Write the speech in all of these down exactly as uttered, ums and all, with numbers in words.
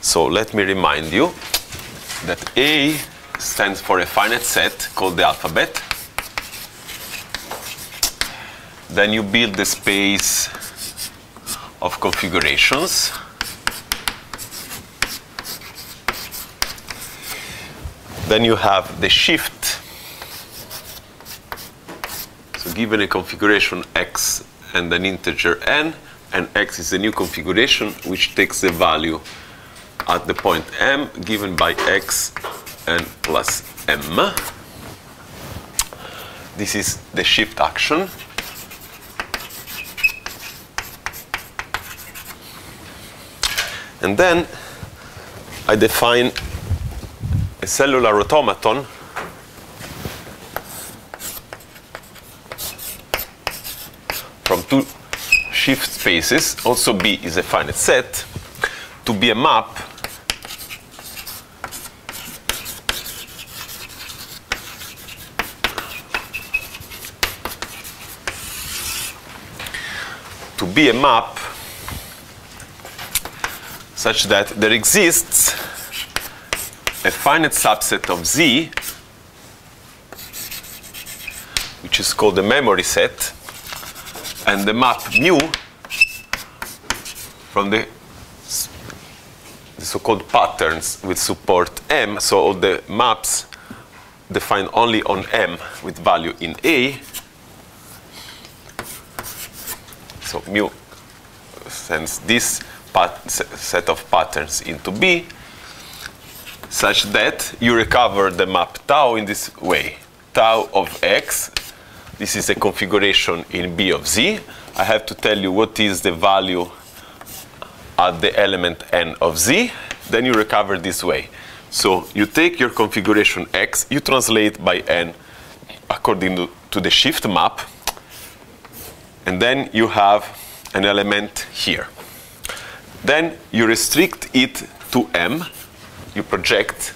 So let me remind you that A stands for a finite set called the alphabet. Then you build the space of configurations. Then you have the shift. So given a configuration x and an integer n, and x is the new configuration which takes the value at the point m given by x n plus m. This is the shift action. And then I define a cellular automaton from two shift spaces, also B is a finite set, to be a map to be a map such that there exists a finite subset of Z, which is called the memory set, and the map mu from the, the so-called patterns with support M, so all the maps defined only on M with value in A. So mu sends this pat set of patterns into B, such that you recover the map tau in this way. Tau of x, this is a configuration in B of z. I have to tell you what is the value at the element n of z. Then you recover this way. So you take your configuration x, you translate by n according to, to the shift map, and then you have an element here. Then you restrict it to m. You project,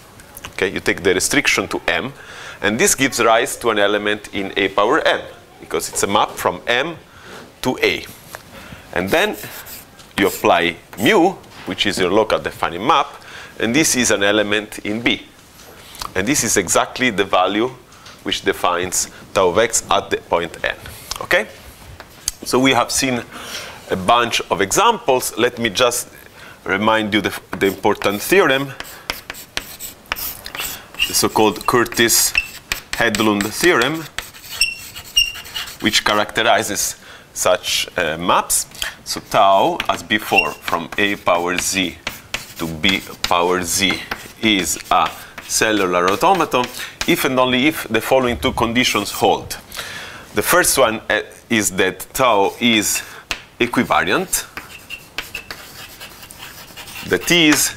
okay, you take the restriction to M, and this gives rise to an element in A power M, because it's a map from M to A. And then you apply mu, which is your local defining map, and this is an element in B. And this is exactly the value which defines tau of x at the point N, okay? So we have seen a bunch of examples. Let me just remind you the, the important theorem, the so-called Curtis-Hedlund theorem, which characterizes such uh, maps. So tau, as before, from A power Z to B power Z is a cellular automaton if and only if the following two conditions hold. The first one uh, is that tau is equivariant. That is,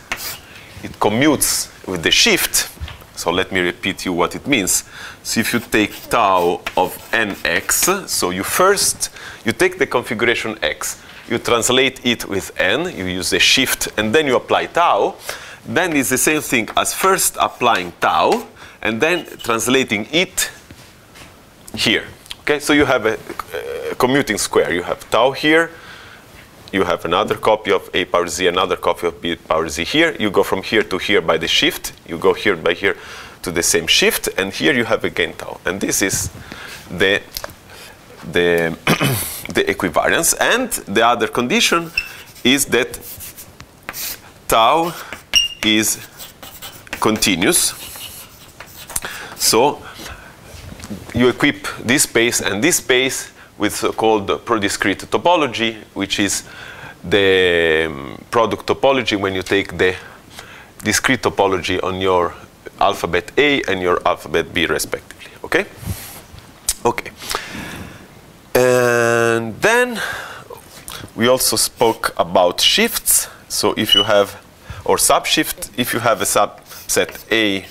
it commutes with the shift. So let me repeat you what it means. So if you take tau of nx, so you first, you take the configuration x, you translate it with n, you use the shift, and then you apply tau. Then it's the same thing as first applying tau, and then translating it here. Okay, so you have a, a commuting square. You have tau here, you have another copy of A power Z, another copy of B power Z here. You go from here to here by the shift. You go here by here to the same shift. And here you have again tau. And this is the, the, the equivariance. And the other condition is that tau is continuous. So you equip this space and this space with so-called prodiscrete topology, which is the um, product topology when you take the discrete topology on your alphabet A and your alphabet B respectively. Okay? Okay. And then we also spoke about shifts. So if you have, or subshift, if you have a subset A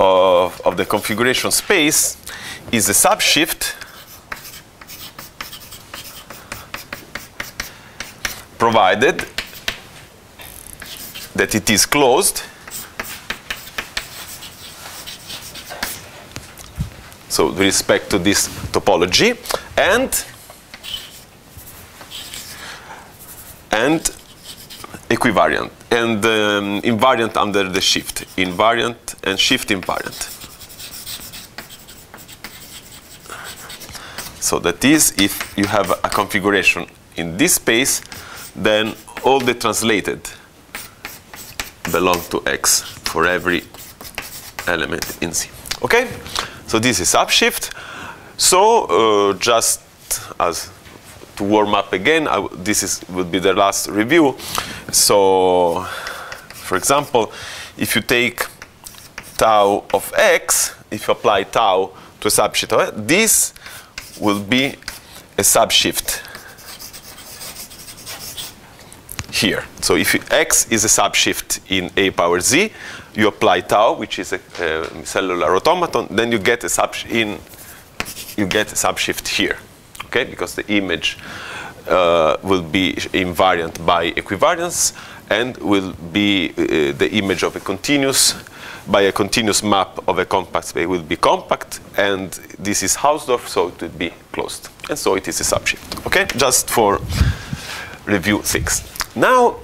of, of the configuration space, is a subshift provided that it is closed. So with respect to this topology, and and equivariant, and um, invariant under the shift, invariant and shift invariant. So that is, if you have a configuration in this space, then all the translated belong to X for every element in Z. Okay? So this is upshift. So uh, just as to warm up again, I w this is would be the last review. So, for example, if you take tau of X, if you apply tau to a subshift of X, this will be a subshift here. So if you, X is a subshift in A power Z, you apply tau, which is a, a cellular automaton, then you get a subshift in, you get a subshift here, okay? Because the image uh, will be invariant by equivariance, and will be uh, the image of a continuous by a continuous map of a compact space will be compact, and this is Hausdorff, so it will be closed. And so it is a subshift, okay? Just for review six. Now,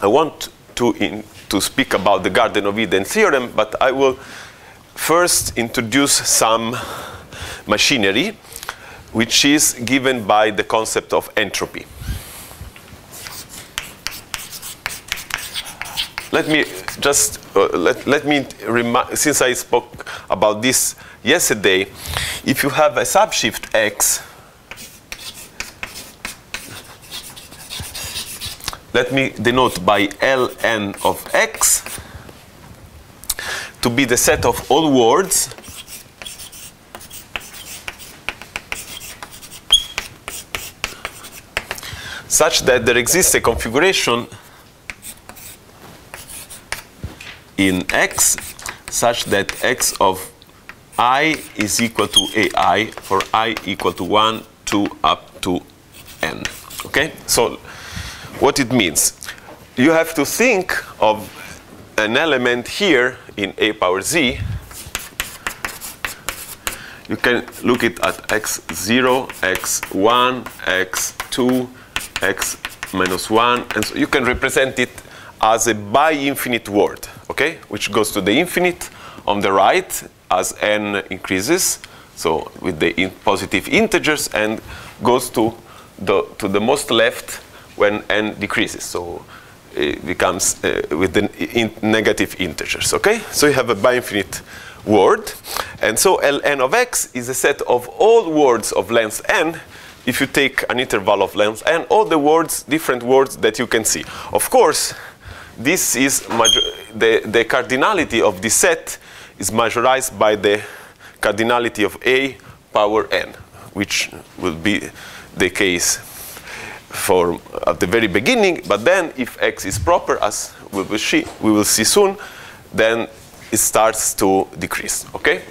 I want to, in, to speak about the Garden of Eden theorem, but I will first introduce some machinery, which is given by the concept of entropy. Let me just, uh, let, let me remind, since I spoke about this yesterday, if you have a subshift X, let me denote by Ln of X to be the set of all words such that there exists a configuration in X such that X of I is equal to A I for I equal to one, two up to N. Okay? So what it means, you have to think of an element here in A power Z. You can look it at x zero, x one, x two, x minus one, and so you can represent it as a bi-infinite word, okay? Which goes to the infinite on the right as n increases, so with the in positive integers, and goes to the, to the most left when n decreases, so it becomes uh, with the in negative integers, okay? So you have a bi-infinite word, and so Ln of X is a set of all words of length n. If you take an interval of length n, all the words, different words that you can see. Of course, this is, the, the cardinality of this set is majorized by the cardinality of A power n, which will be the case for at the very beginning, but then if X is proper, as we will see, we will see soon, then it starts to decrease, okay?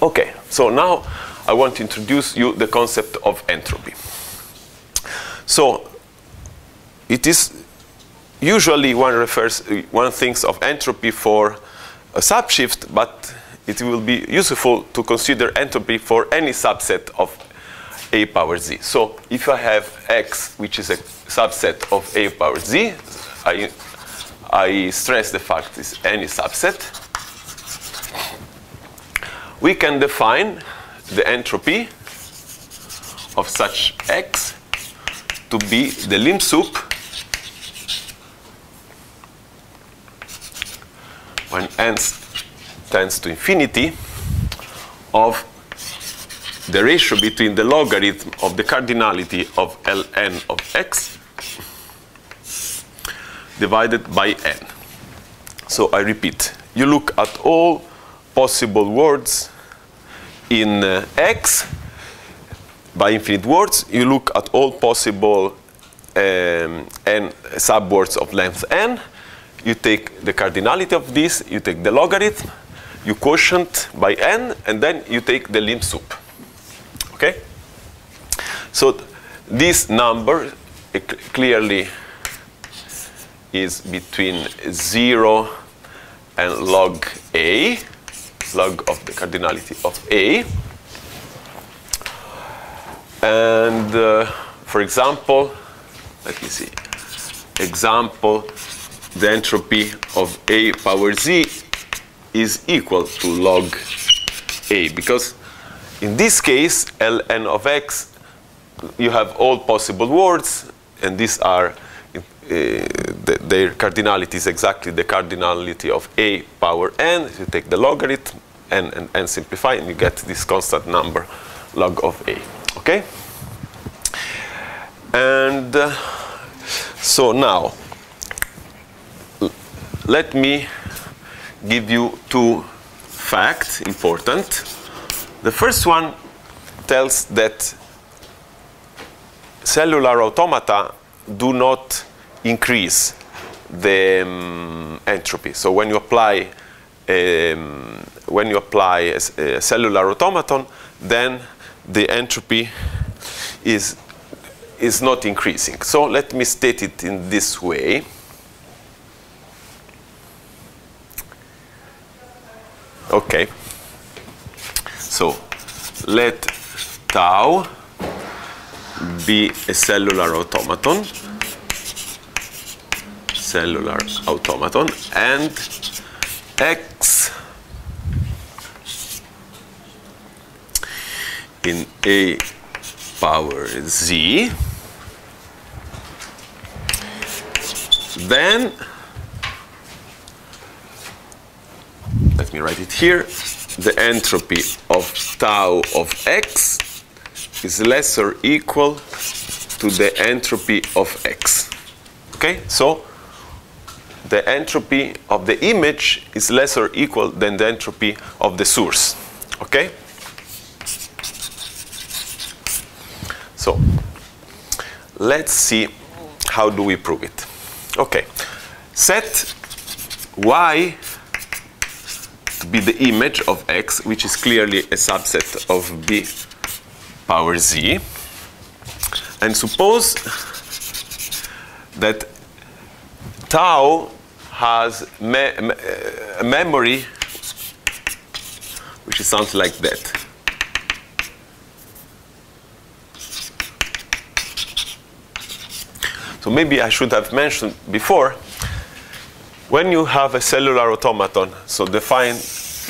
Okay, so now I want to introduce you the concept of entropy. So it is usually one refers, one thinks of entropy for a subshift, but it will be useful to consider entropy for any subset of A power Z. So if I have X, which is a subset of A power Z, I, I stress the fact is any subset, we can define the entropy of such X to be the limb soup when n tends to infinity of the ratio between the logarithm of the cardinality of Ln of X divided by n. So I repeat, you look at all possible words in uh, X, by infinite words, you look at all possible um, n subwords of length n, you take the cardinality of this, you take the logarithm, you quotient by n, and then you take the limb soup. Okay? So th this number clearly is between zero and log A, log of the cardinality of A. And uh, for example, Let me see. Example, the entropy of A power Z is equal to log A, because in this case, ln of x, you have all possible words, and these are, uh, the, their cardinality is exactly the cardinality of A power n. You take the logarithm and, and, and simplify, and you get this constant number, log of A. Okay? And uh, so now, let me give you two facts, important. The first one tells that cellular automata do not increase the um, entropy. So when you apply um, when you apply a, a cellular automaton, then the entropy is is not increasing. So let me state it in this way. Okay. So let tau be a cellular automaton, cellular automaton, and x in A power Z, then let me write it here. The entropy of tau of x is less or equal to the entropy of x. Okay, so the entropy of the image is less or equal than the entropy of the source. Okay, so let's see how do we prove it. Okay, set y to be the image of x, which is clearly a subset of B power Z. And suppose that tau has me me a memory which sounds like that. So maybe I should have mentioned before, when you have a cellular automaton, so defined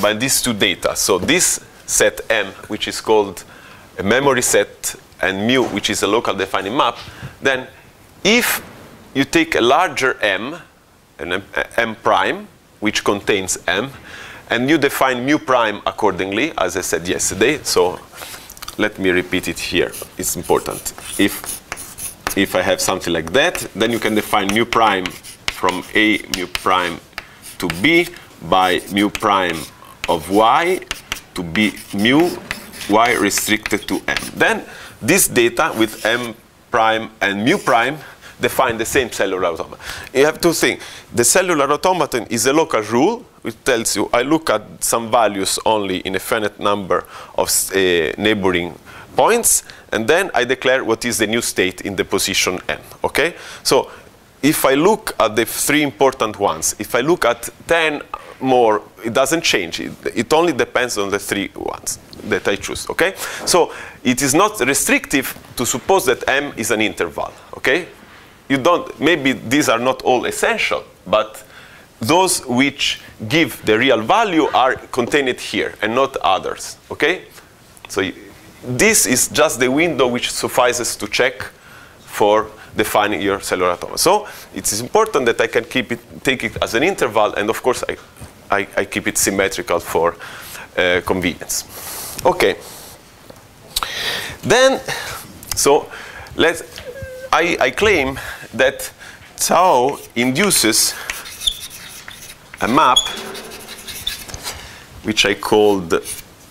by these two data, so this set M, which is called a memory set, and mu, which is a local defining map, then if you take a larger M, an M, M prime, which contains M, and you define mu prime accordingly, as I said yesterday, so let me repeat it here, it's important. If, if I have something like that, then you can define mu prime from A mu prime to B by mu prime of y to B mu y restricted to M. Then this data with M prime and mu prime define the same cellular automaton. You have to think, the cellular automaton is a local rule which tells you I look at some values only in a finite number of uh, neighboring points, and then I declare what is the new state in the position N. Okay? So if I look at the three important ones, if I look at ten more, it doesn't change. It, it only depends on the three ones that I choose, okay? So it is not restrictive to suppose that M is an interval, okay? You don't, maybe these are not all essential, but those which give the real value are contained here and not others, okay? So this is just the window which suffices to check for defining your cellular automaton. So it is important that I can keep it, take it as an interval, and of course I, I, I keep it symmetrical for uh, convenience. Okay. Then, so let's, I, I claim that tau induces a map which I called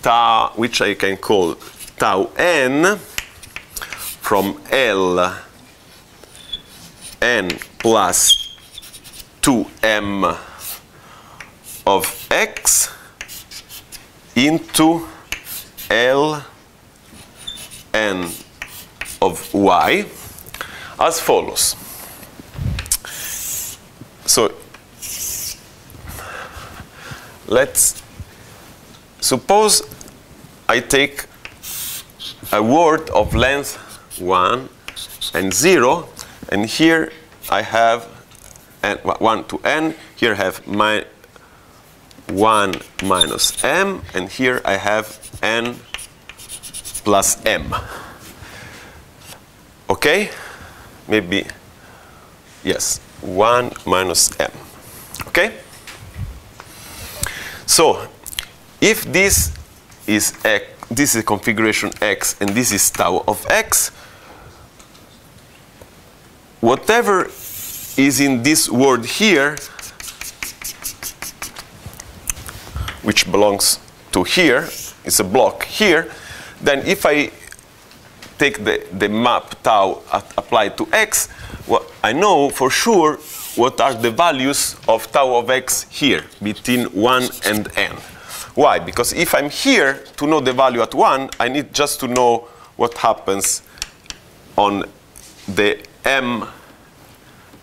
tau, which I can call tau n from L n plus two m of x into L n of y as follows. So let's suppose I take a word of length one and zero And here I have n, one to n. Here I have my one minus m. And here I have n plus m. OK? Maybe, yes, one minus m. OK? So if this is x, this is configuration x, and this is tau of x, whatever is in this word here, which belongs to here, it's a block here, then if I take the, the map tau at, applied to x, well, I know for sure what are the values of tau of x here, between one and n. Why? Because if I'm here to know the value at one, I need just to know what happens on the m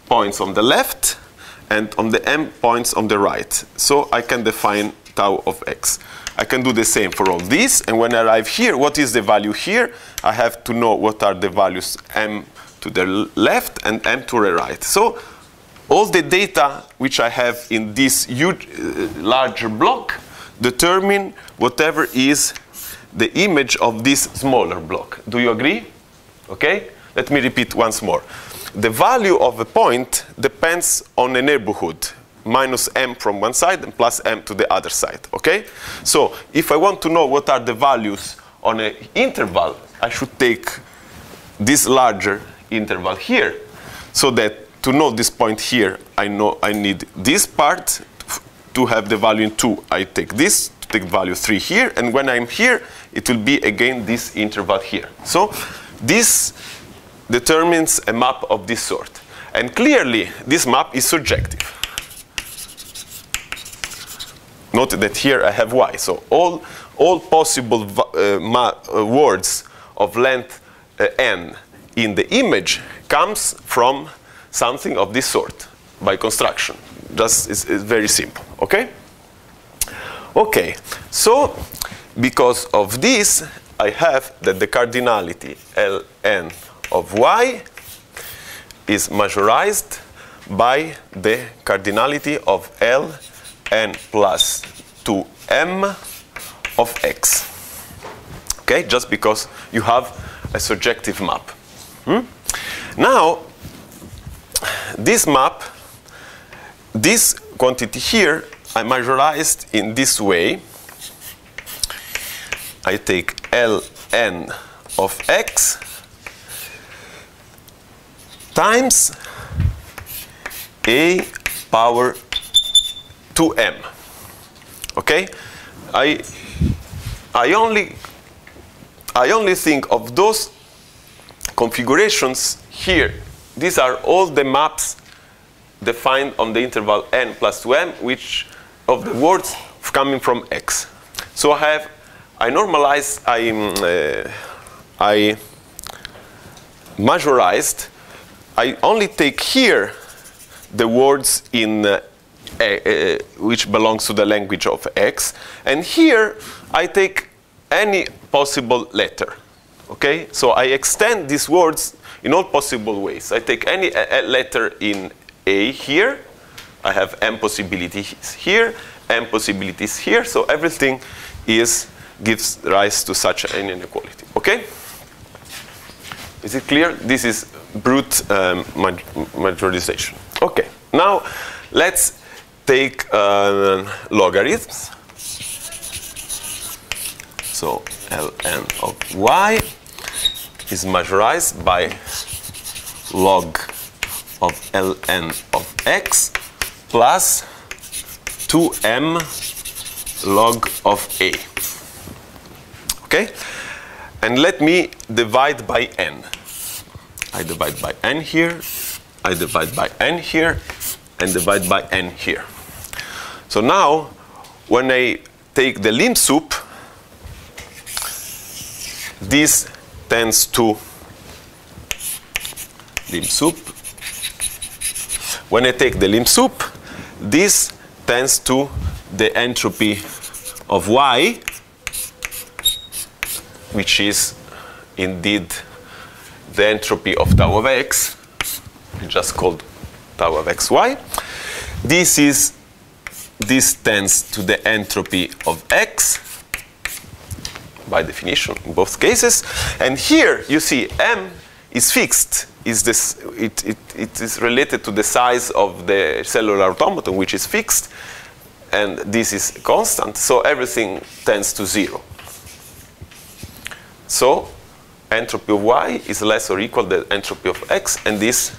points on the left and on the m points on the right. So I can define tau of x. I can do the same for all these. And when I arrive here, what is the value here? I have to know what are the values m to the left and m to the right. So all the data which I have in this huge, uh, larger block determine whatever is the image of this smaller block. Do you agree? OK? Let me repeat once more. The value of a point depends on a neighborhood, minus m from one side and plus m to the other side. OK? So if I want to know what are the values on an interval, I should take this larger interval here. So that to know this point here, I know I need this part. To have the value in two, I take this, to take value three here. And when I'm here, it will be again this interval here. So this determines a map of this sort. And clearly, this map is surjective. Note that here I have y. So all, all possible uh, ma uh, words of length uh, n in the image comes from something of this sort by construction. Just it's, it's very simple. Okay? Okay. So because of this, I have that the cardinality Ln of y is majorized by the cardinality of Ln plus two m of x. Okay? Just because you have a surjective map. Hmm? Now, this map, this quantity here, I majorized in this way. I take Ln of x times a power two m. Okay? I I only I only think of those configurations here. These are all the maps defined on the interval n plus two m, which of the words coming from x. So I have, I normalized, I, uh, I majorized. I only take here the words in uh, uh, uh, which belongs to the language of x, and here I take any possible letter. Okay, so I extend these words in all possible ways. I take any uh, letter in A here, I have m possibilities here, m possibilities here, so everything is gives rise to such an inequality. Okay? Is it clear? This is brute um, majorization. Okay. Now let's take uh, logarithms. So Ln of y is majorized by log of Ln of x plus two m log of a. Okay? And let me divide by n. I divide by n here, I divide by n here, and divide by n here. So now, when I take the limb soup, this tends to limb soup. When I take the limb soup, this tends to the entropy of y, which is indeed the entropy of tau of x just called tau of xy. This is this tends to the entropy of x, by definition, in both cases. And here you see m is fixed. Is this? It, it, it is related to the size of the cellular automaton, which is fixed, and this is constant. So everything tends to zero. So entropy of y is less or equal than entropy of x, and this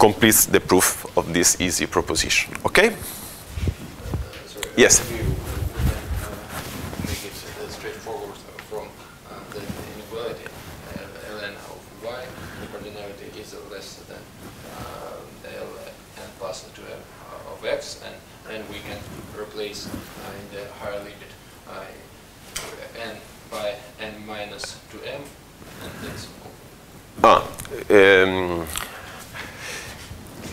completes the proof of this easy proposition. Okay? Uh, sorry, yes. If you make it straightforward from uh, the inequality uh, ln of y, the cardinality is less than uh, ln plus two of x, and then we can replace uh, in the higher limit uh, n by n minus two m, and that's all. Ah. Um,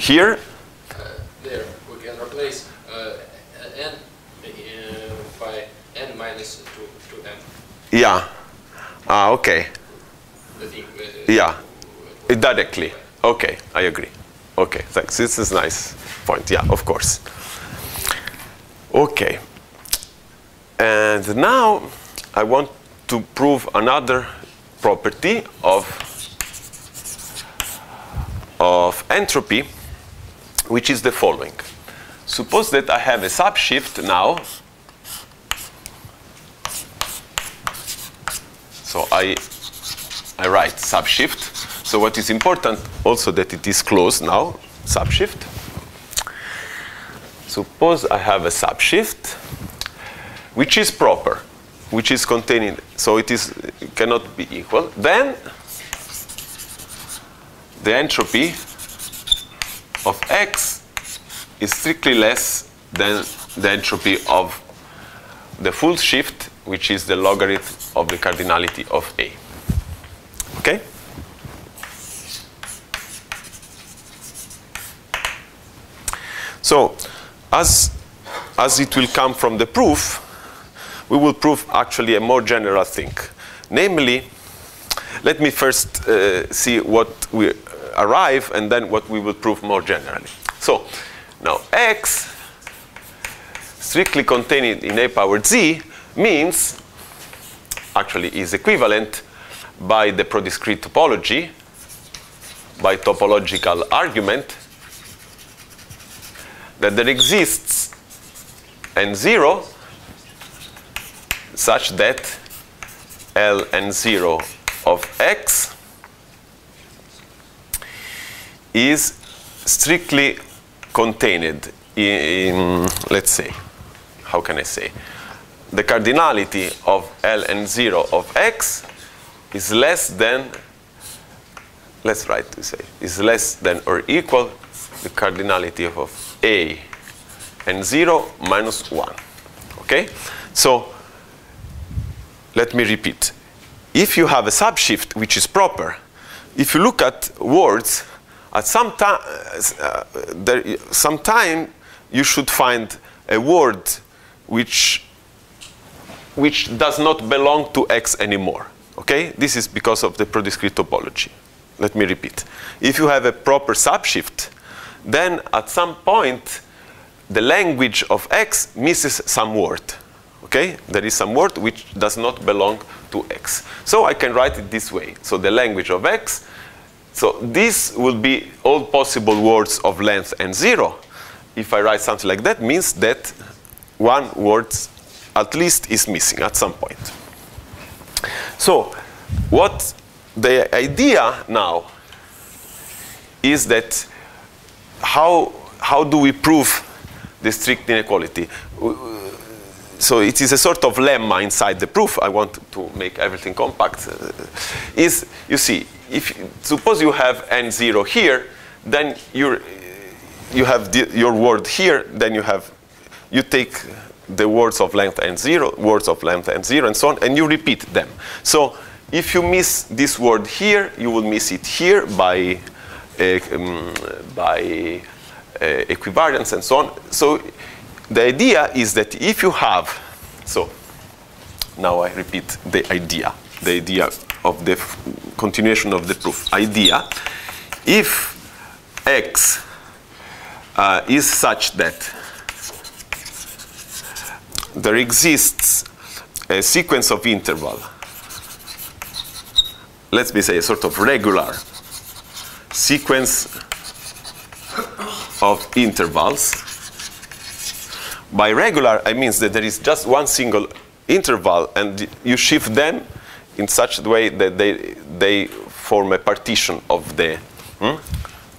Here? Uh, there, we can replace uh, n uh, by n minus two m. Yeah. Ah, okay. I think, uh, yeah, directly. Okay, I agree. Okay, thanks. This is a nice point. Yeah, of course. Okay. And now I want to prove another property of, of entropy, which is the following. Suppose that I have a subshift now. So I, I write subshift. So what is important also that it is closed now, subshift. Suppose I have a subshift which is proper, which is containing, so it is it cannot be equal. Then the entropy of x is strictly less than the entropy of the full shift, which is the logarithm of the cardinality of A. Okay? So, as, as it will come from the proof, we will prove actually a more general thing. Namely, let me first uh, see what we arrive, and then what we will prove more generally. So now x strictly contained in a power z means actually is equivalent by the prodiscrete topology, by topological argument, that there exists n zero such that L n zero of x is strictly contained in, let's say, how can I say? The cardinality of L n zero of x is less than, let's write to say, is less than or equal the cardinality of, of A n zero minus one. Okay? So, let me repeat. If you have a subshift which is proper, if you look at words, At some time, uh, there, sometime you should find a word which, which does not belong to X anymore. Okay? This is because of the prodiscrete topology. Let me repeat. If you have a proper subshift, then at some point the language of X misses some word. Okay? There is some word which does not belong to X. So I can write it this way. So the language of X. So this will be all possible words of length n zero. If I write something like that, means that one word at least is missing at some point. So what the idea now is that how, how do we prove the strict inequality? So it is a sort of lemma inside the proof. I want to make everything compact. Is, you see, if suppose you have n zero here, then you you have the, your word here. Then you have you take the words of length n zero, words of length n zero, and so on, and you repeat them. So if you miss this word here, you will miss it here by uh, um, by uh, equivariance and so on. So the idea is that if you have, so now I repeat the idea, the idea of the continuation of the proof. Idea, if x uh, is such that there exists a sequence of interval, let me say a sort of regular sequence of intervals. By regular, I mean that there is just one single interval, and you shift them in such a way that they, they form a partition of the hmm?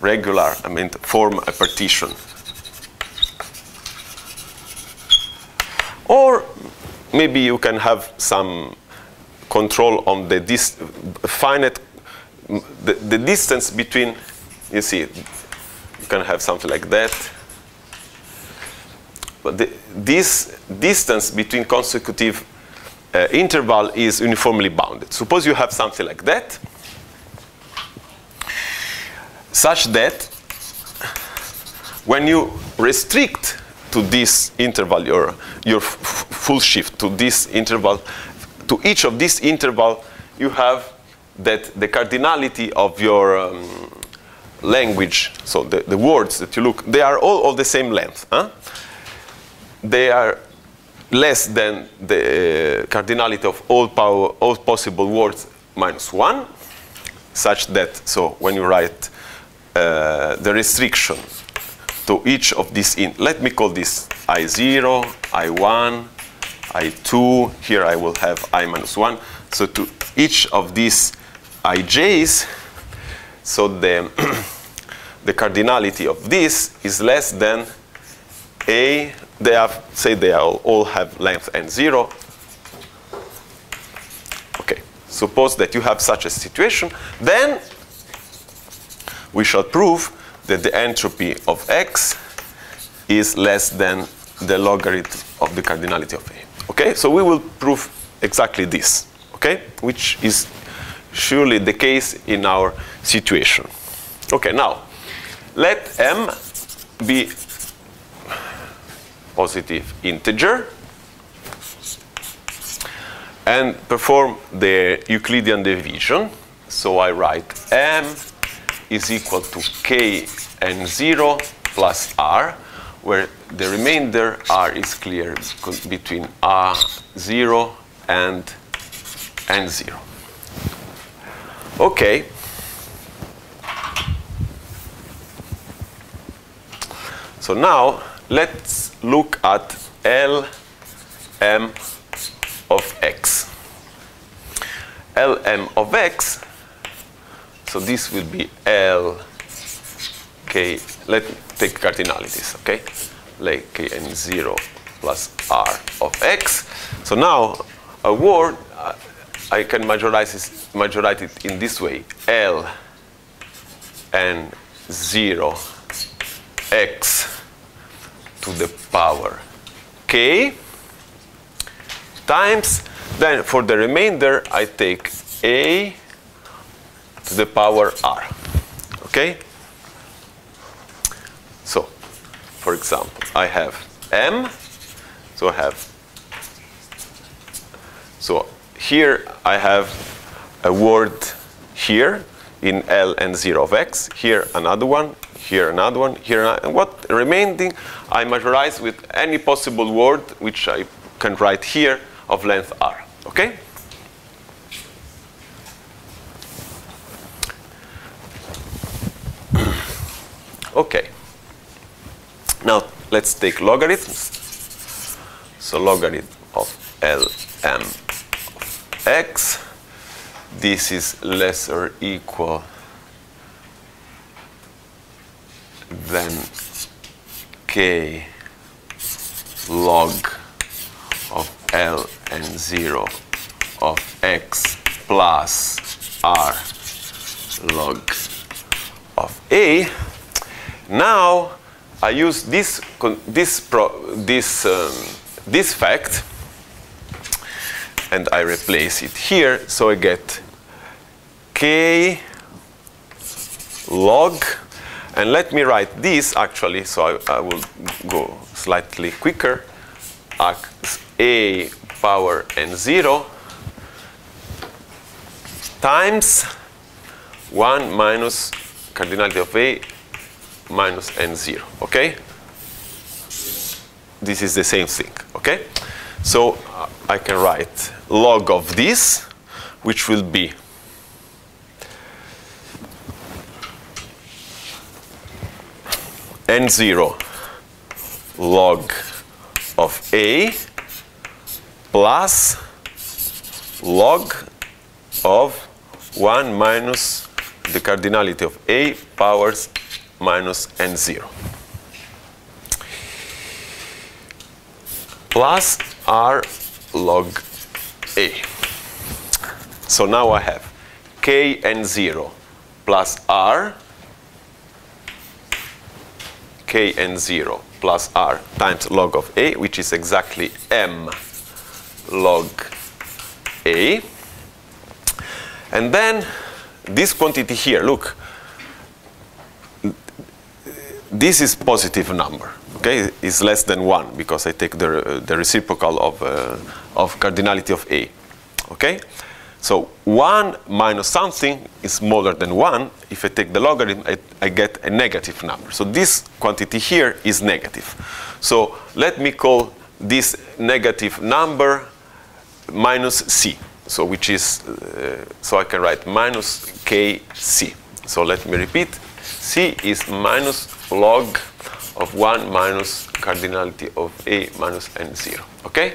regular, I mean, form a partition. Or maybe you can have some control on the dis finite, the, the distance between, you see, you can have something like that. But the, this distance between consecutive uh, interval is uniformly bounded. Suppose you have something like that, such that when you restrict to this interval your your f full shift to this interval, to each of this interval, you have that the cardinality of your um, language, so the, the words that you look, they are all of the same length. Huh? They are less than the uh, cardinality of all, power, all possible words minus one, such that, so when you write uh, the restriction to each of these, in let me call this I zero, I one, I two, here I will have I minus one, so to each of these ij's, so the, the cardinality of this is less than A, they have, say they all, all have length n zero. Okay, suppose that you have such a situation, then we shall prove that the entropy of x is less than the logarithm of the cardinality of A. Okay, so we will prove exactly this, okay, which is surely the case in our situation. Okay, now let m be positive integer and perform the Euclidean division. So I write m is equal to k n zero plus r, where the remainder r is clear between r zero and n zero. Okay. So now let's look at L M of x. L M of x, so this will be L k, let me take cardinalities, okay? Like k n zero plus r of x. So now a word, uh, I can majorize this, majorize it in this way, L n zero x to the power k times, then for the remainder I take a to the power r, okay? So, for example, I have m, so I have, so here I have a word here in L n zero of x, here another one, here another one, here another, and what remaining I majorize with any possible word which I can write here of length r, okay? Okay, now let's take logarithms. So logarithm of L m of x, this is less or equal than k log of L n zero of x plus r log of a. Now I use this this pro, this um, this fact, and I replace it here, so I get k log. And let me write this actually, so I, I will go slightly quicker. A power n zero times one minus cardinality of A minus n zero, okay? This is the same thing, okay? So uh, I can write log of this, which will be n zero log of A plus log of one minus the cardinality of A powers minus n zero plus R log A. So now I have K n zero plus R, K n zero plus R times log of A, which is exactly M log A. And then this quantity here, look, this is positive number, okay? It's less than one because I take the, uh, the reciprocal of, uh, of cardinality of A, okay? So one minus something is smaller than one. If I take the logarithm, I, I get a negative number. So this quantity here is negative. So let me call this negative number minus C. So which is, uh, so I can write minus K C. So let me repeat. C is minus log of one minus cardinality of A minus n zero, okay?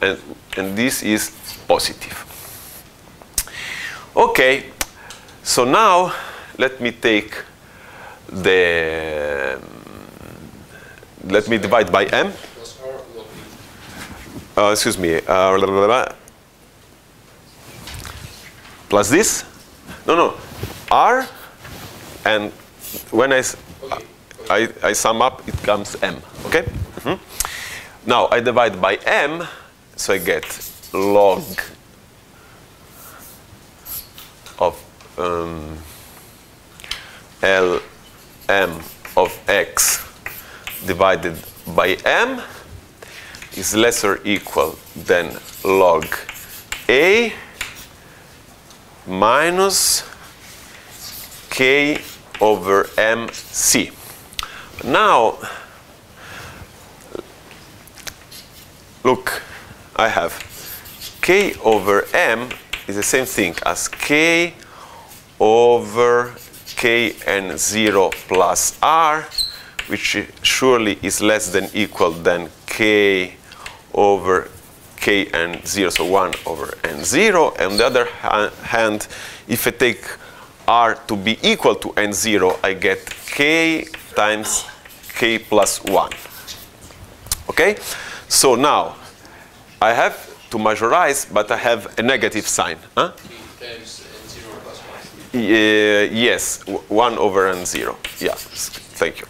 And, and this is positive. Okay, so now let me take the, um, let me divide by M. Uh, excuse me, uh, blah, blah, blah, blah. Plus this? No, no, R, and when I, s okay. I, I sum up, it comes M, okay? Mm-hmm. Now I divide by M, so I get log of um, L M of X divided by M is less or equal than log A minus K over M C. Now, look, I have K over M is the same thing as K over K n zero plus R, which surely is less than equal than K over K n zero, so one over n zero. On the other hand, if I take R to be equal to n zero, I get K times K plus one. Okay? So now, I have to majorize, but I have a negative sign. Huh? K times n zero plus one. Uh, yes, one over n zero. Yeah, thank you.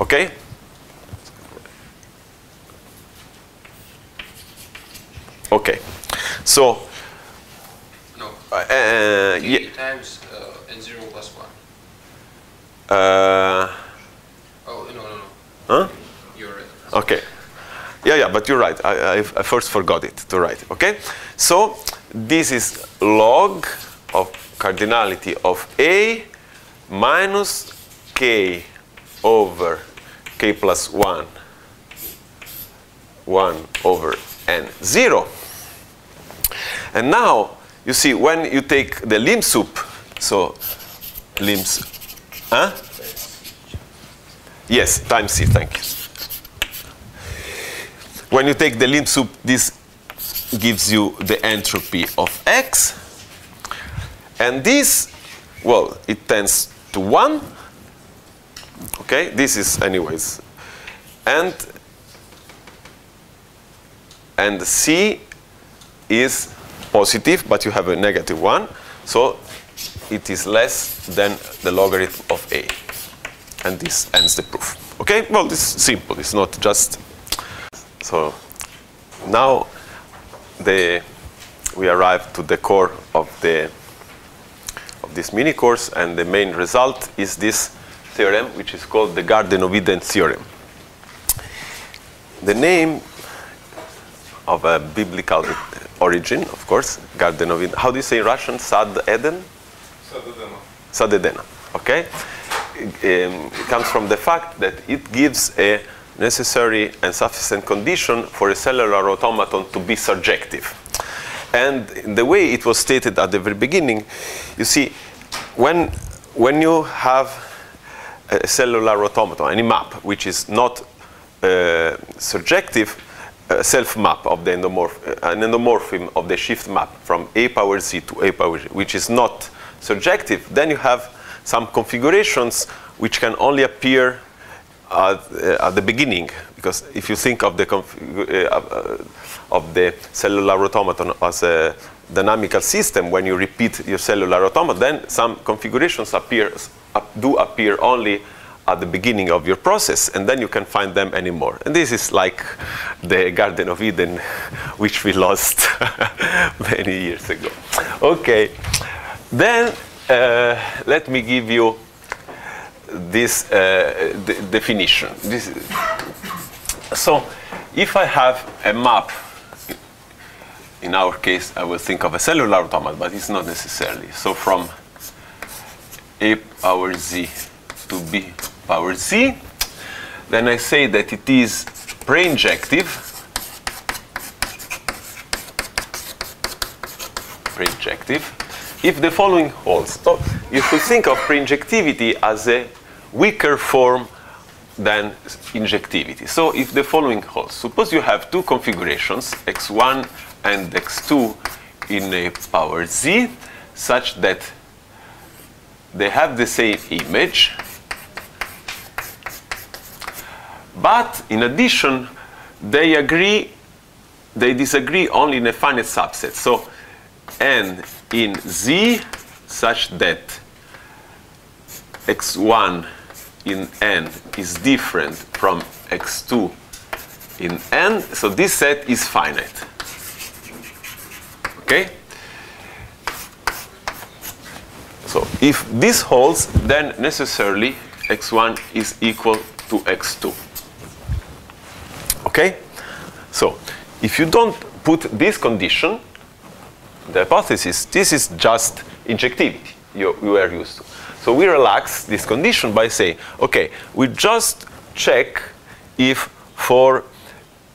Okay? Okay, so no. Uh, K yeah. times uh, n zero plus one. Uh, oh no no no. Huh? You're right. Okay. Yeah yeah, but you're right. I, I I first forgot it to write. Okay. So this is log of cardinality of A minus K over K plus one. One over n zero. And now, you see, when you take the lim sup, so lims, huh? Yes, times C, thank you. When you take the lim sup, this gives you the entropy of X. And this, well, it tends to one. Okay, this is anyways. And, and C is positive, but you have a negative one, so it is less than the logarithm of A. And this ends the proof. Okay, well, this is simple, it's not just. So now the, we arrive to the core of, the, of this mini course, and the main result is this theorem, which is called the Gardner-Oviden theorem. The name of a biblical origin, of course, Gardner-Oviden. How do you say in Russian? Sad Eden? Sadedena. Sadedena. Okay? It, um, it comes from the fact that it gives a necessary and sufficient condition for a cellular automaton to be surjective. And the way it was stated at the very beginning, you see, when, when you have a cellular automaton, any map which is not uh, surjective, a self-map of the endomorph, an endomorphism of the shift map from A power Z to A power Z, which is not surjective, then you have some configurations which can only appear at, uh, at the beginning, because if you think of the uh, uh, of the cellular automaton as a dynamical system, when you repeat your cellular automaton, then some configurations appear uh, do appear only at the beginning of your process, and then you can find them anymore. And this is like the Garden of Eden, which we lost many years ago. Okay, then uh, let me give you this uh, de definition. This so, if I have a map, in our case, I will think of a cellular automaton, but it's not necessarily. So from A power Z to B power Z, then I say that it is preinjective, preinjective, if the following holds. So you should think of preinjectivity as a weaker form than injectivity. So if the following holds, suppose you have two configurations, x one and x two in A power Z, such that they have the same image. But in addition, they agree, they disagree only in a finite subset. So n in Z such that x one in n is different from x two in n. So this set is finite. Okay? So if this holds, then necessarily x one is equal to x two. Okay? So, if you don't put this condition, the hypothesis, this is just injectivity you, you are used to. So we relax this condition by saying, okay, we just check if for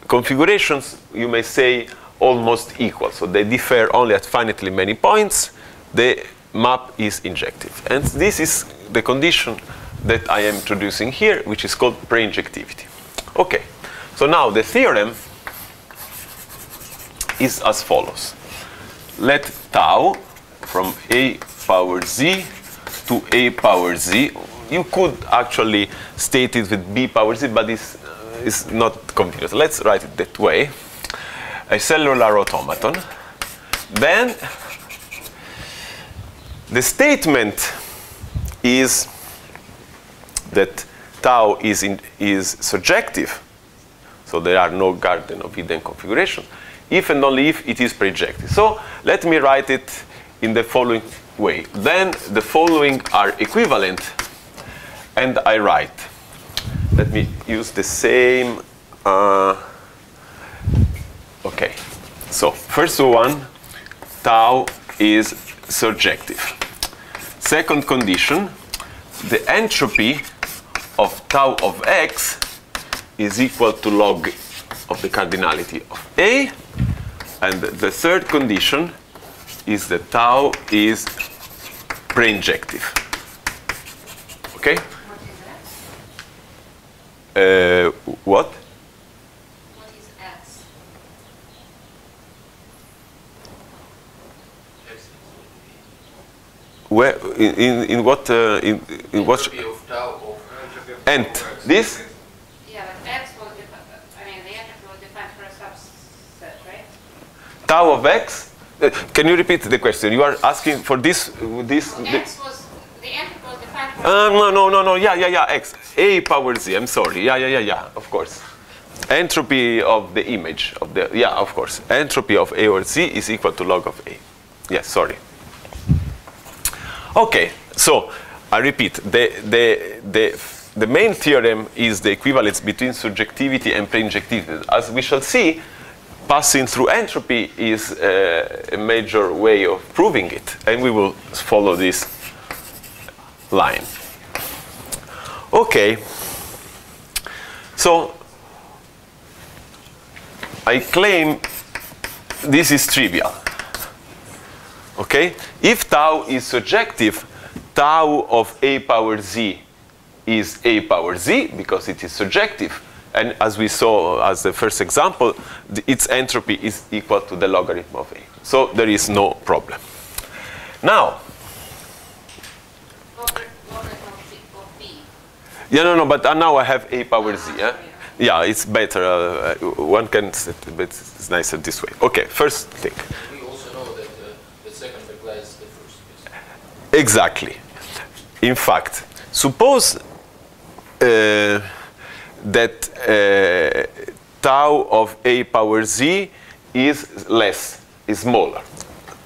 configurations, you may say, almost equal. So they differ only at finitely many points. The map is injective. And this is the condition that I am introducing here, which is called preinjectivity. Okay. So now the theorem is as follows. Let tau from A power Z to A power Z, you could actually state it with B power Z, but it's, uh, it's not convenient. Let's write it that way. A cellular automaton. Then the statement is that tau is, in, is surjective. So there are no Garden of Eden configuration, if and only if it is preinjective. So let me write it in the following way. Then the following are equivalent, and I write. Let me use the same. Uh, okay. So first one, tau is surjective. Second condition, the entropy of tau of x is equal to log of the cardinality of A. And the third condition is that tau is preinjective. Okay? What is X? Uh, what? What is X? Where, in, in, in what? Uh, in, in what? Of tau of and this? Tau of x? Uh, can you repeat the question? You are asking for this? Uh, this well, x was, the entropy was defined for uh, no, no, no, no, yeah, yeah, yeah, x. A power z, I'm sorry. Yeah, yeah, yeah, yeah, of course. Entropy of the image of the, yeah, of course. Entropy of A or z is equal to log of A. Yes, sorry. Okay, so I repeat, the, the, the, the main theorem is the equivalence between surjectivity and preinjectivity. As we shall see, passing through entropy is uh, a major way of proving it, and we will follow this line. Okay, so I claim this is trivial. Okay, if tau is surjective, tau of a power z is a power z because it is surjective. And as we saw as the first example, the, its entropy is equal to the logarithm of a. So there is no problem. Now, yeah, no, no, but now I have a power z. Eh? Yeah, it's better. Uh, one can, but it's nicer this way. Okay, first thing. We also know that uh, the second replies the first. Exactly. In fact, suppose uh, that uh, tau of a power z is less, is smaller.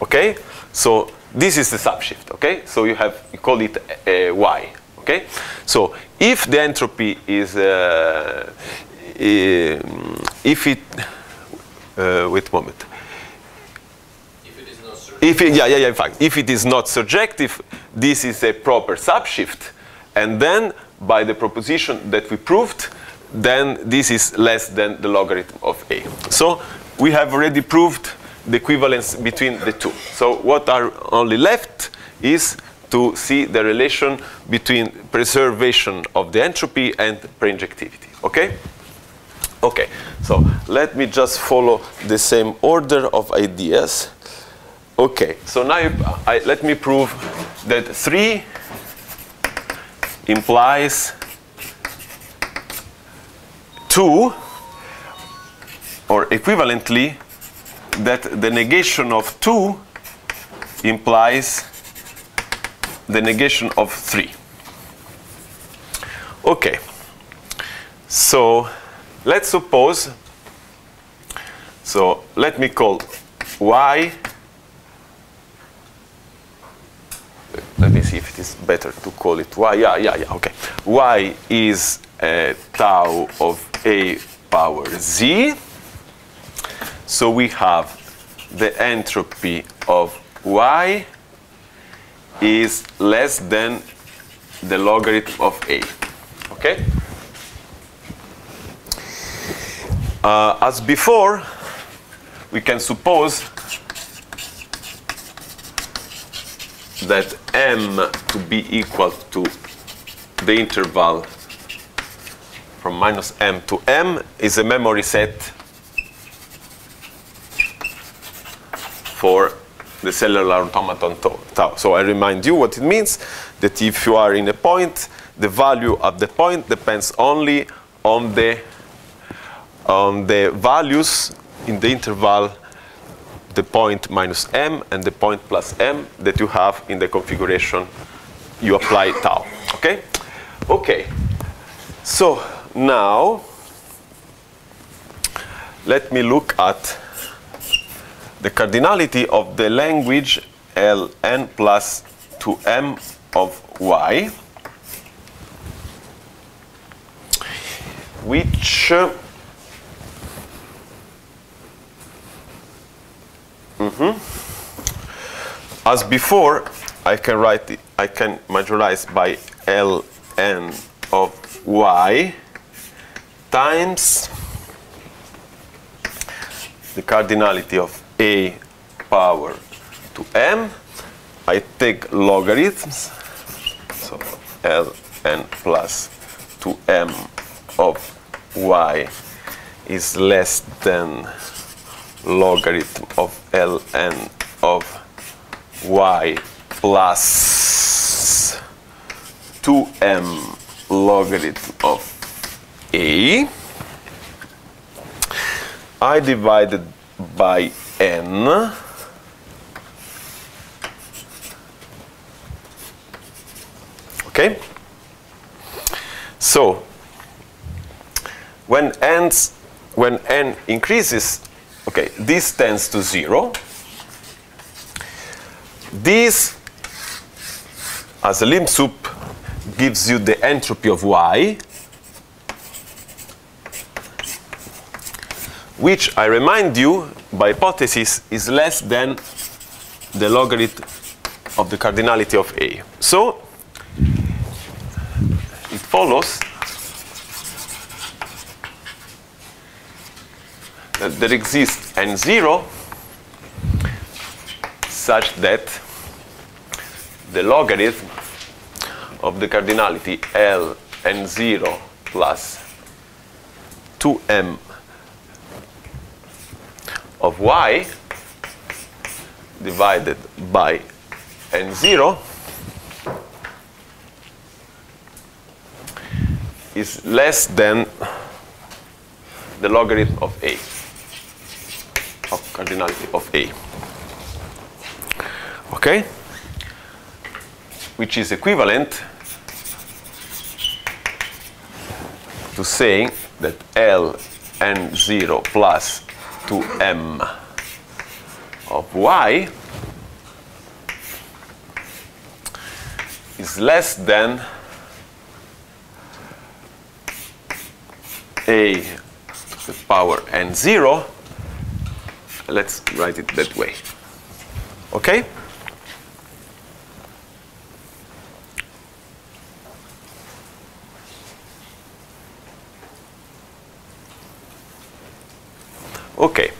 Okay, so this is the subshift. Okay, so you have you call it uh, y. Okay, so if the entropy is, uh, if it, uh, wait a moment. If it is not surjective. If it, yeah, yeah, yeah, in fact, if it is not surjective, this is a proper subshift. And then by the proposition that we proved, then this is less than the logarithm of A. So we have already proved the equivalence between the two. So what are only left is to see the relation between preservation of the entropy and projectivity. Okay? Okay, so let me just follow the same order of ideas. Okay, so now you, I, let me prove that three implies two, or equivalently, that the negation of two implies the negation of three. Okay, so let's suppose, so let me call y, let me see if it is better to call it y, yeah, yeah, yeah, okay. Y is uh, tau of a power z, so we have the entropy of y is less than the logarithm of A. Okay? Uh, as before, we can suppose that M to be equal to the interval from minus M to M is a memory set for the cellular automaton tau. So I remind you what it means, that if you are in a point, the value at the point depends only on the, on the values in the interval, the point minus m and the point plus m that you have in the configuration you apply tau. Okay? Okay. So now, let me look at the cardinality of the language Ln plus two m of y, which uh, mm-hmm. as before I can write it, I can majorize by Ln of y times the cardinality of a power to m. I take logarithms, so Ln plus two m of y is less than logarithm of Ln of y plus two m logarithm of a. I divided by n, okay? So when n's, when n increases, okay, this tends to zero. This, as a limb soup, gives you the entropy of y, which I remind you, by hypothesis, is less than the logarithm of the cardinality of A. So follows that there exists N zero such that the logarithm of the cardinality L N zero plus two m of y divided by N zero is less than the logarithm of A, of cardinality of A, okay? Which is equivalent to saying that L N zero plus two m of y is less than a to the power n zero. Let's write it that way. Okay? Okay.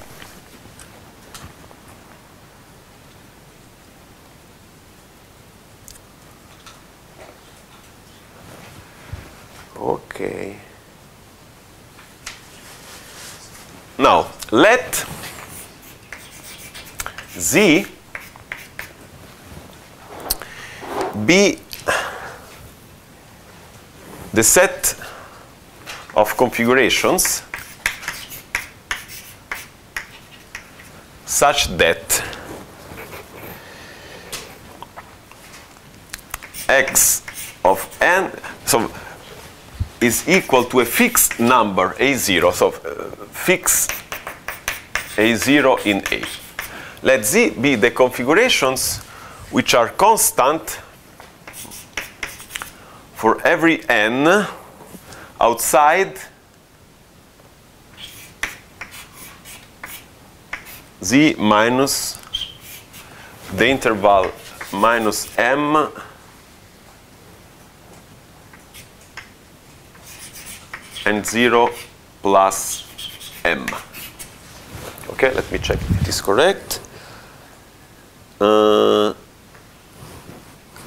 Okay. Now, let Z be the set of configurations such that x of n so is equal to a fixed number a zero, so uh, fixed a zero in A. Let Z be the configurations which are constant for every n outside Z minus the interval minus m and zero plus m. Okay, let me check if it is correct. Uh,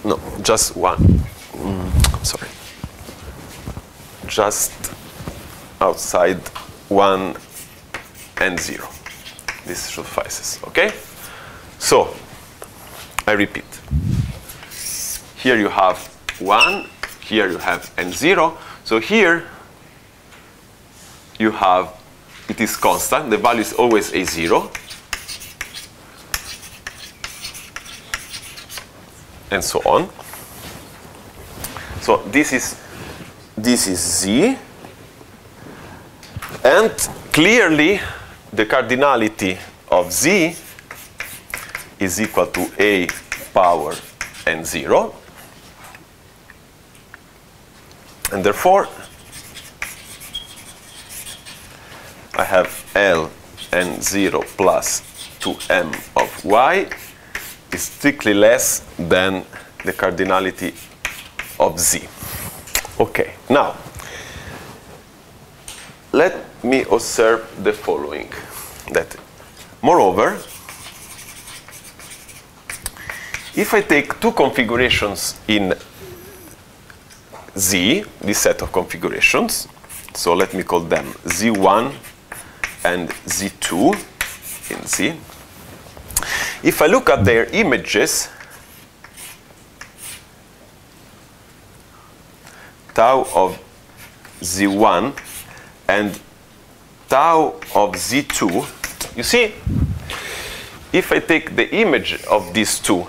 no, just one. Mm, I'm sorry. Just outside one and zero. This suffices, okay? So, I repeat. Here you have one, here you have n zero. So here you have, it is constant, the value is always a zero, and so on. So this is, this is Z, and clearly the cardinality of Z is equal to A power n zero. And therefore, I have L n zero plus two m of y is strictly less than the cardinality of Z. Okay, now, let me observe the following, that moreover, if I take two configurations in Z, this set of configurations, so let me call them Z one and Z two in Z, if I look at their images, tau of Z one and tau of Z two, you see, if I take the image of these two,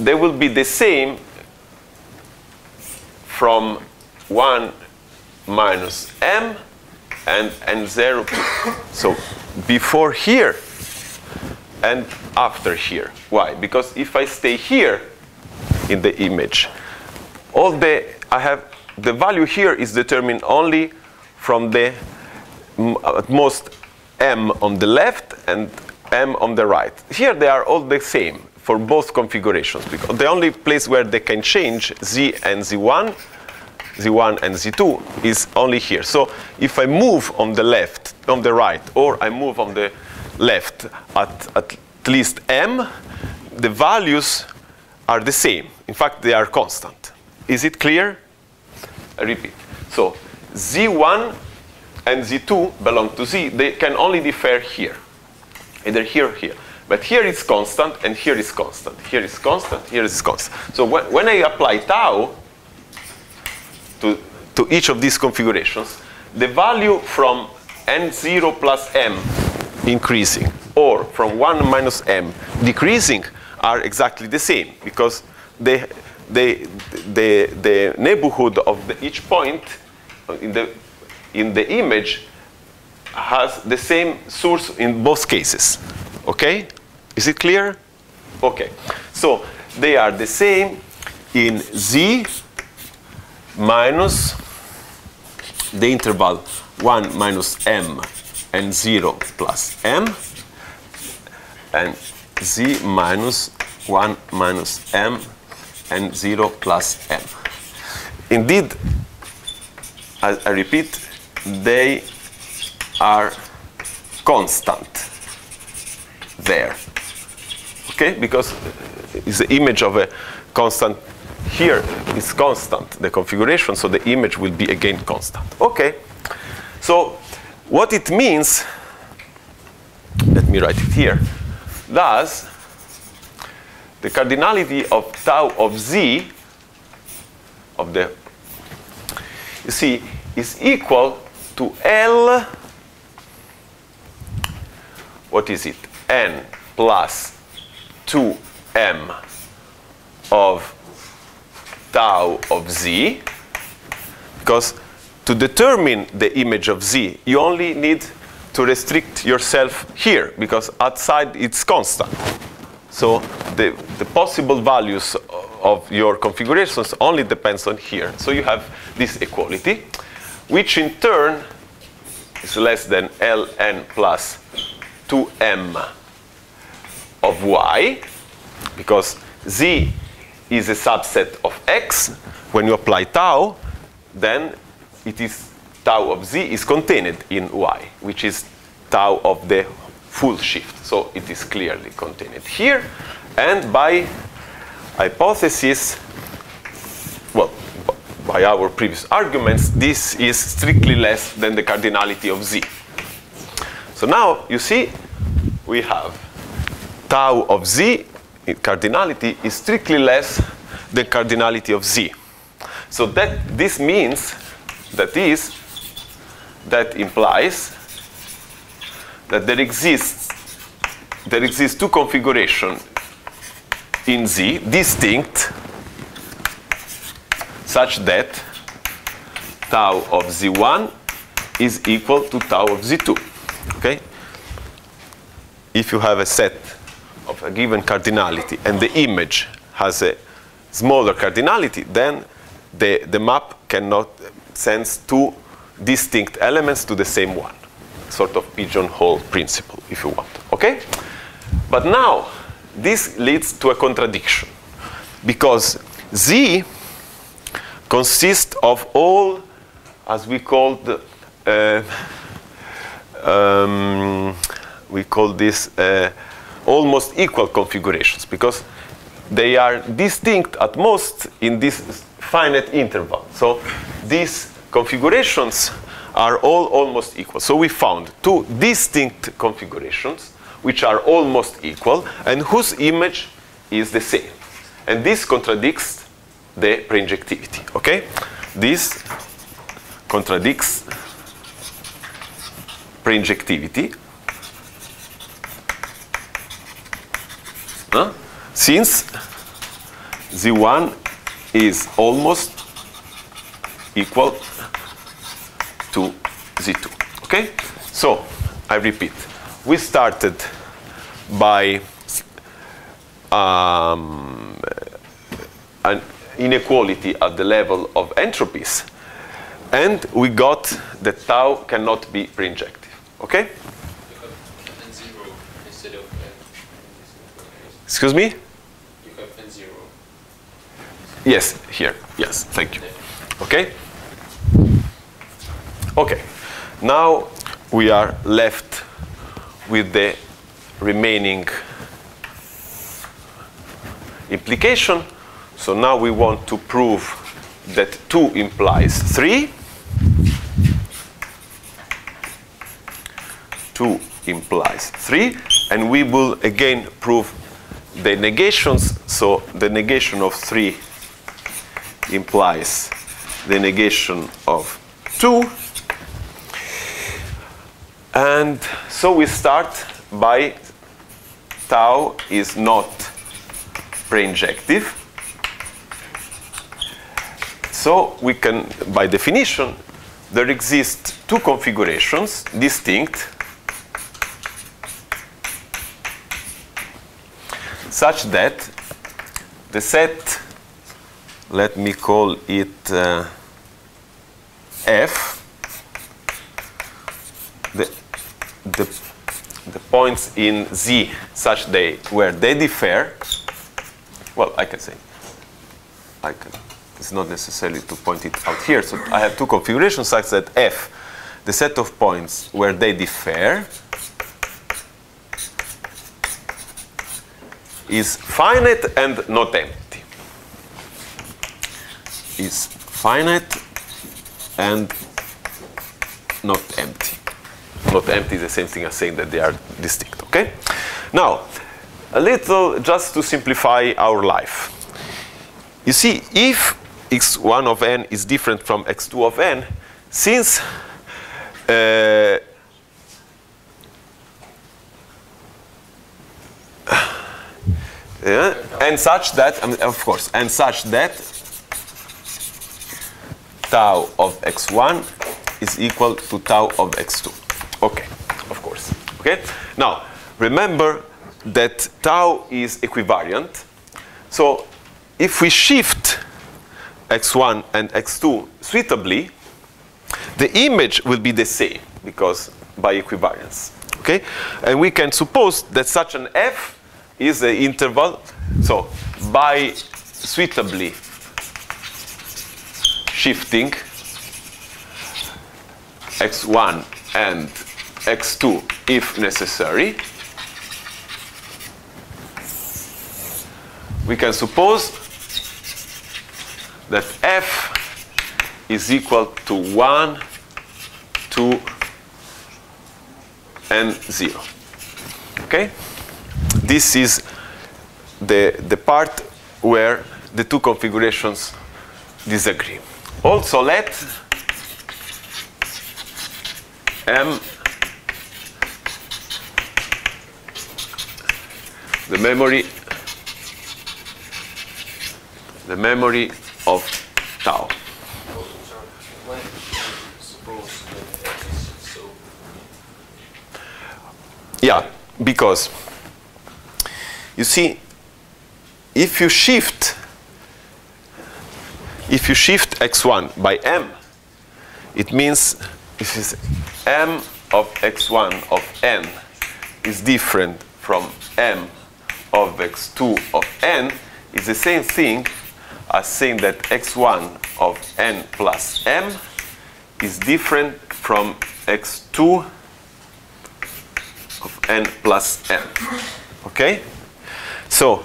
they will be the same from one minus m and n zero, so before here and after here. Why? Because if I stay here in the image, all the, I have the value here is determined only from the at most m on the left and m on the right. Here they are all the same. for both configurations, because the only place where they can change Z and Z one, Z one and Z two is only here. So if I move on the left, on the right, or I move on the left at, at least M, the values are the same. In fact, they are constant. Is it clear? I repeat. So Z one and Z two belong to Z. They can only differ here, either here or here. But here it's constant, and here is constant. Here is constant, here is constant. So when, when I apply tau to, to each of these configurations, the value from n zero plus m increasing or from one minus m decreasing are exactly the same, because they, they, they, the neighborhood of the, each point in the, in the image has the same source in both cases. Okay? Is it clear? Okay. So they are the same in Z minus the interval one minus m and zero plus m, and Z minus one minus m and zero plus m. Indeed, I, I repeat, they are constant there, okay? Because it's the image of a constant here. It's constant, the configuration, so the image will be again constant. Okay, so what it means, let me write it here, thus the cardinality of tau of Z of the, you see, is equal to L, what is it? N plus two m of tau of Z, because to determine the image of Z, you only need to restrict yourself here, because outside it's constant. So the, the possible values of your configurations only depends on here. So you have this equality, which in turn is less than Ln plus two m of y, because Z is a subset of X. When you apply tau, then it is tau of Z is contained in y, which is tau of the full shift. So it is clearly contained here. And by hypothesis, well, by our previous arguments, this is strictly less than the cardinality of Z. So now, you see, we have tau of Z, cardinality, is strictly less than cardinality of Z. So that this means, that is, that implies that there exists, there exists two configurations in Z, distinct, such that tau of Z one is equal to tau of Z two. Okay? If you have a set of a given cardinality and the image has a smaller cardinality, then the, the map cannot send two distinct elements to the same one. Sort of pigeonhole principle, if you want. Okay? But now, this leads to a contradiction, because Z consists of all, as we called, uh, um, we call this uh, almost equal configurations, because they are distinct at most in this finite interval. So these configurations are all almost equal. So we found two distinct configurations which are almost equal and whose image is the same. And this contradicts the projectivity, okay? This contradicts projectivity, huh? Since Z one is almost equal to Z two, okay? So, I repeat, we started by um, an inequality at the level of entropies, and we got that tau cannot be projective. Okay? Excuse me? Yes, here. Yes, thank you. Okay? Okay. Now we are left with the remaining implication. So now we want to prove that two implies three. two implies three. And we will again prove the negations. So the negation of three implies the negation of two. And so we start by tau is not projective. So we can, by definition, there exist two configurations distinct such that the set, let me call it uh, F, the, the, the points in Z such they where they differ. Well, I can say, I can. It's not necessarily to point it out here. So I have two configurations such that F, the set of points where they differ, is finite and not empty. Is finite and not empty. Not empty is the same thing as saying that they are distinct. Okay. Now, a little just to simplify our life. You see, if x one of n is different from x two of n, since uh, Yeah, and such that, I mean, of course, and such that tau of x one is equal to tau of x two. Okay, of course. Okay. Now, remember that tau is equivariant. So if we shift x one and x two suitably, the image will be the same because by equivariance. Okay? And we can suppose that such an f is the interval, so by suitably shifting x one and x two if necessary, we can suppose that f is equal to one, two, and zero. Okay? This is the, the part where the two configurations disagree. Also, let M, the memory, the memory of tau. Yeah, because you see, if you shift, if you shift x one by m, it means if it's m of x one of n is different from m of x two of n, it's the same thing as saying that x one of n plus m is different from x two of n plus m. Okay? So, so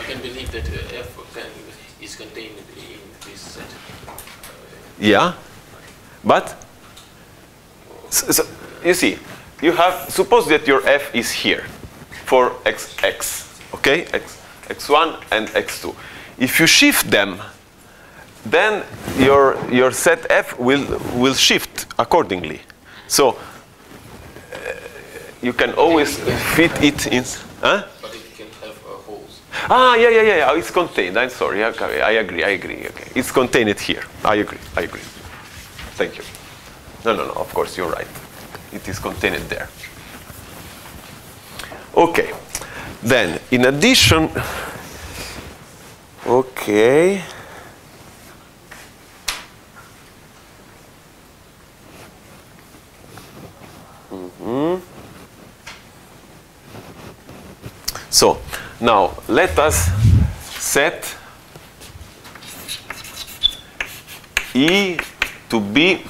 I can believe that uh, f of n is contained in this set. Yeah, but so, so you see, you have suppose that your f is here for x x, okay, x x1 and x2. If you shift them, then your your set f will will shift accordingly. So uh, you can always fit it in. Huh? But it can have uh, holes. Ah, yeah, yeah, yeah. It's contained. I'm sorry. Okay, I agree. I agree. Okay. It's contained here. I agree. I agree. Thank you. No, no, no. Of course, you're right. It is contained there. Okay. Then, in addition, okay. Mm-hmm. So, now let us set E to be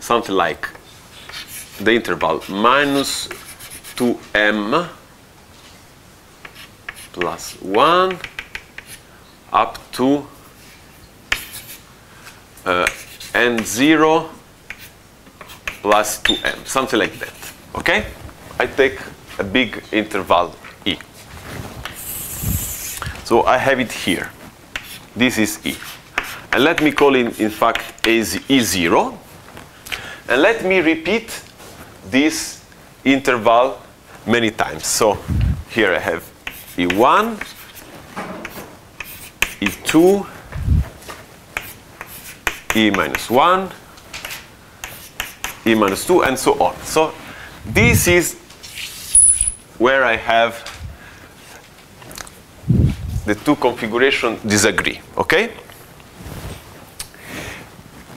something like the interval minus two m plus one up to uh, n zero plus two m, something like that. Okay? I take a big interval E. So I have it here. This is E. And let me call it, in fact, E zero. And let me repeat this interval many times. So here I have E one, E two, E minus one, E minus two, and so on. So this is where I have the two configurations disagree, okay?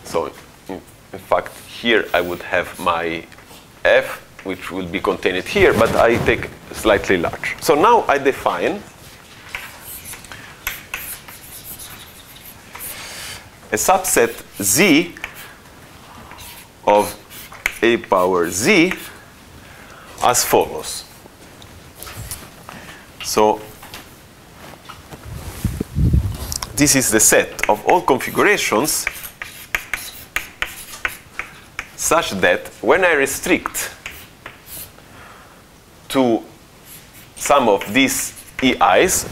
So in, in fact, here I would have my F, which will be contained here, but I take slightly large. So now I define a subset Z of A power Z as follows. So this is the set of all configurations such that when I restrict to some of these E Is,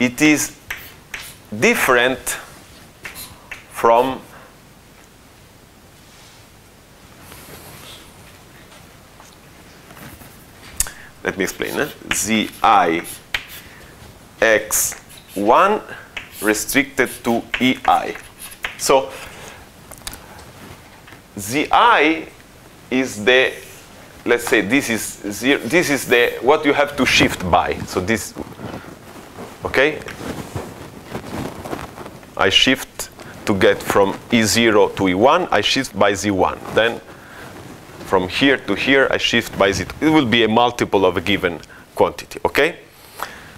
it is different from Let me explain. Eh? Z I X one restricted to E I. So Z I is the, let's say this is zero, this is the what you have to shift by. So this, okay? I shift to get from E zero to E one. I shift by Z one. Then from here to here, I shift by Z. It will be a multiple of a given quantity, okay?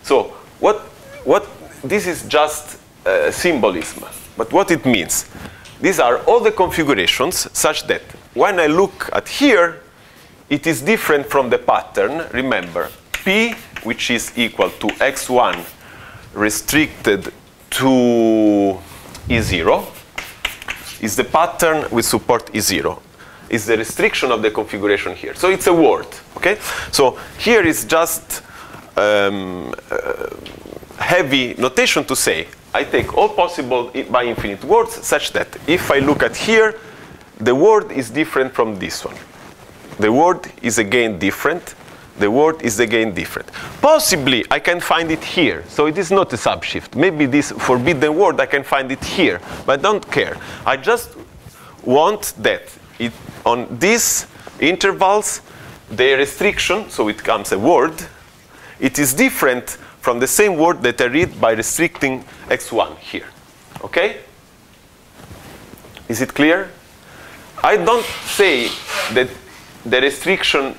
So what, what, this is just uh, symbolism, but what it means, these are all the configurations such that when I look at here, it is different from the pattern. Remember, P, which is equal to X one restricted to E zero, is the pattern we support E zero. Is the restriction of the configuration here. So it's a word, okay? So here is just um, uh, heavy notation to say, I take all possible by infinite words such that if I look at here, the word is different from this one. The word is again different. The word is again different. Possibly I can find it here, so it is not a subshift. Maybe this forbidden word, I can find it here, but I don't care. I just want that It, on these intervals, the restriction, so it becomes a word, it is different from the same word that I read by restricting X one here. Okay? Is it clear? I don't say that the restriction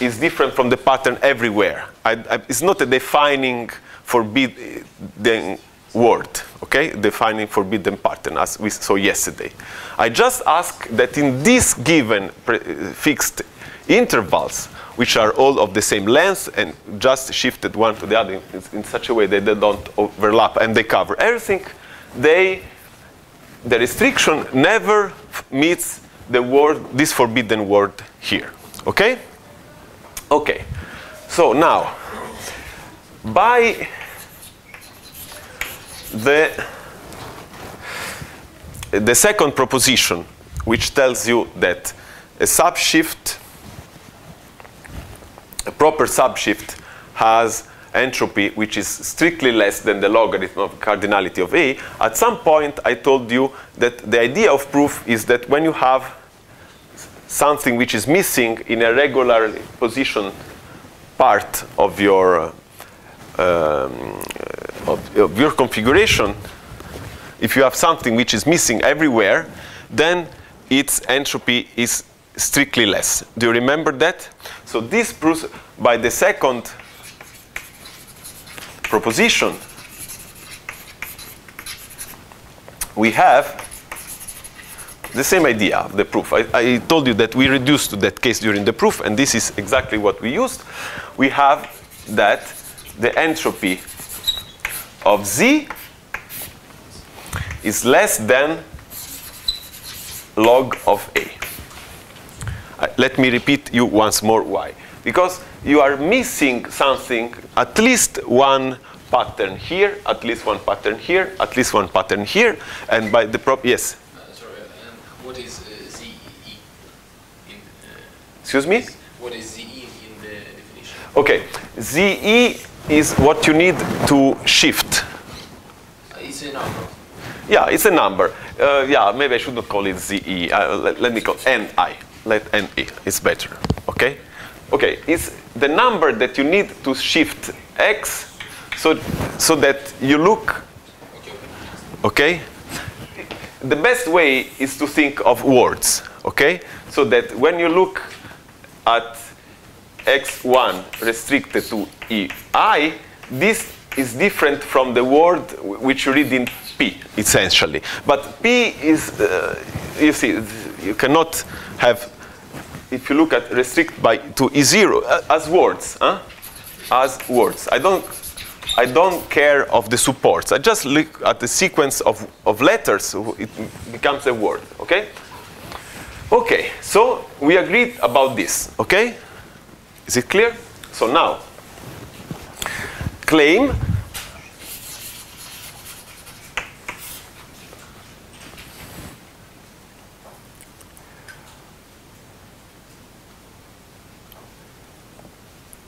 is different from the pattern everywhere. I, I, it's not a defining forbidden word, okay? Defining forbidden pattern, as we saw yesterday. I just ask that in these given pre fixed intervals, which are all of the same length and just shifted one to the other in, in such a way that they don't overlap and they cover everything, they, the restriction never meets the word, this forbidden word here, okay? Okay, so now, by The, the second proposition, which tells you that a subshift, a proper subshift, has entropy which is strictly less than the logarithm of cardinality of A. At some point, I told you that the idea of proof is that when you have something which is missing in a regular position part of your uh, Um, of, of your configuration, if you have something which is missing everywhere, then its entropy is strictly less. Do you remember that? So this proves by the second proposition we have the same idea of the proof. I, I told you that we reduced to that case during the proof, and this is exactly what we used. We have that the entropy of Z is less than log of A. Uh, let me repeat you once more why. Because you are missing something, at least one pattern here, at least one pattern here, at least one pattern here, and by the prop, yes? Uh, sorry, and what is uh, Z E? In, uh, Excuse me? What is Z E in the definition? Okay, Z E is what you need to shift. Uh, it's a number. Yeah, it's a number. Uh, yeah, maybe I should not call it Z E. Uh, let, let me call N I. Let N E. It's better. Okay? Okay, it's the number that you need to shift X so, so that you look. Okay? The best way is to think of words. Okay? So that when you look at X one restricted to E I, this is different from the word which you read in P, essentially. But P is, uh, you see, you cannot have, if you look at restrict by to E zero, uh, as words, huh? As words. I don't, I don't care of the supports. I just look at the sequence of, of letters. It becomes a word, okay? Okay, so we agreed about this, okay? Is it clear? So now, claim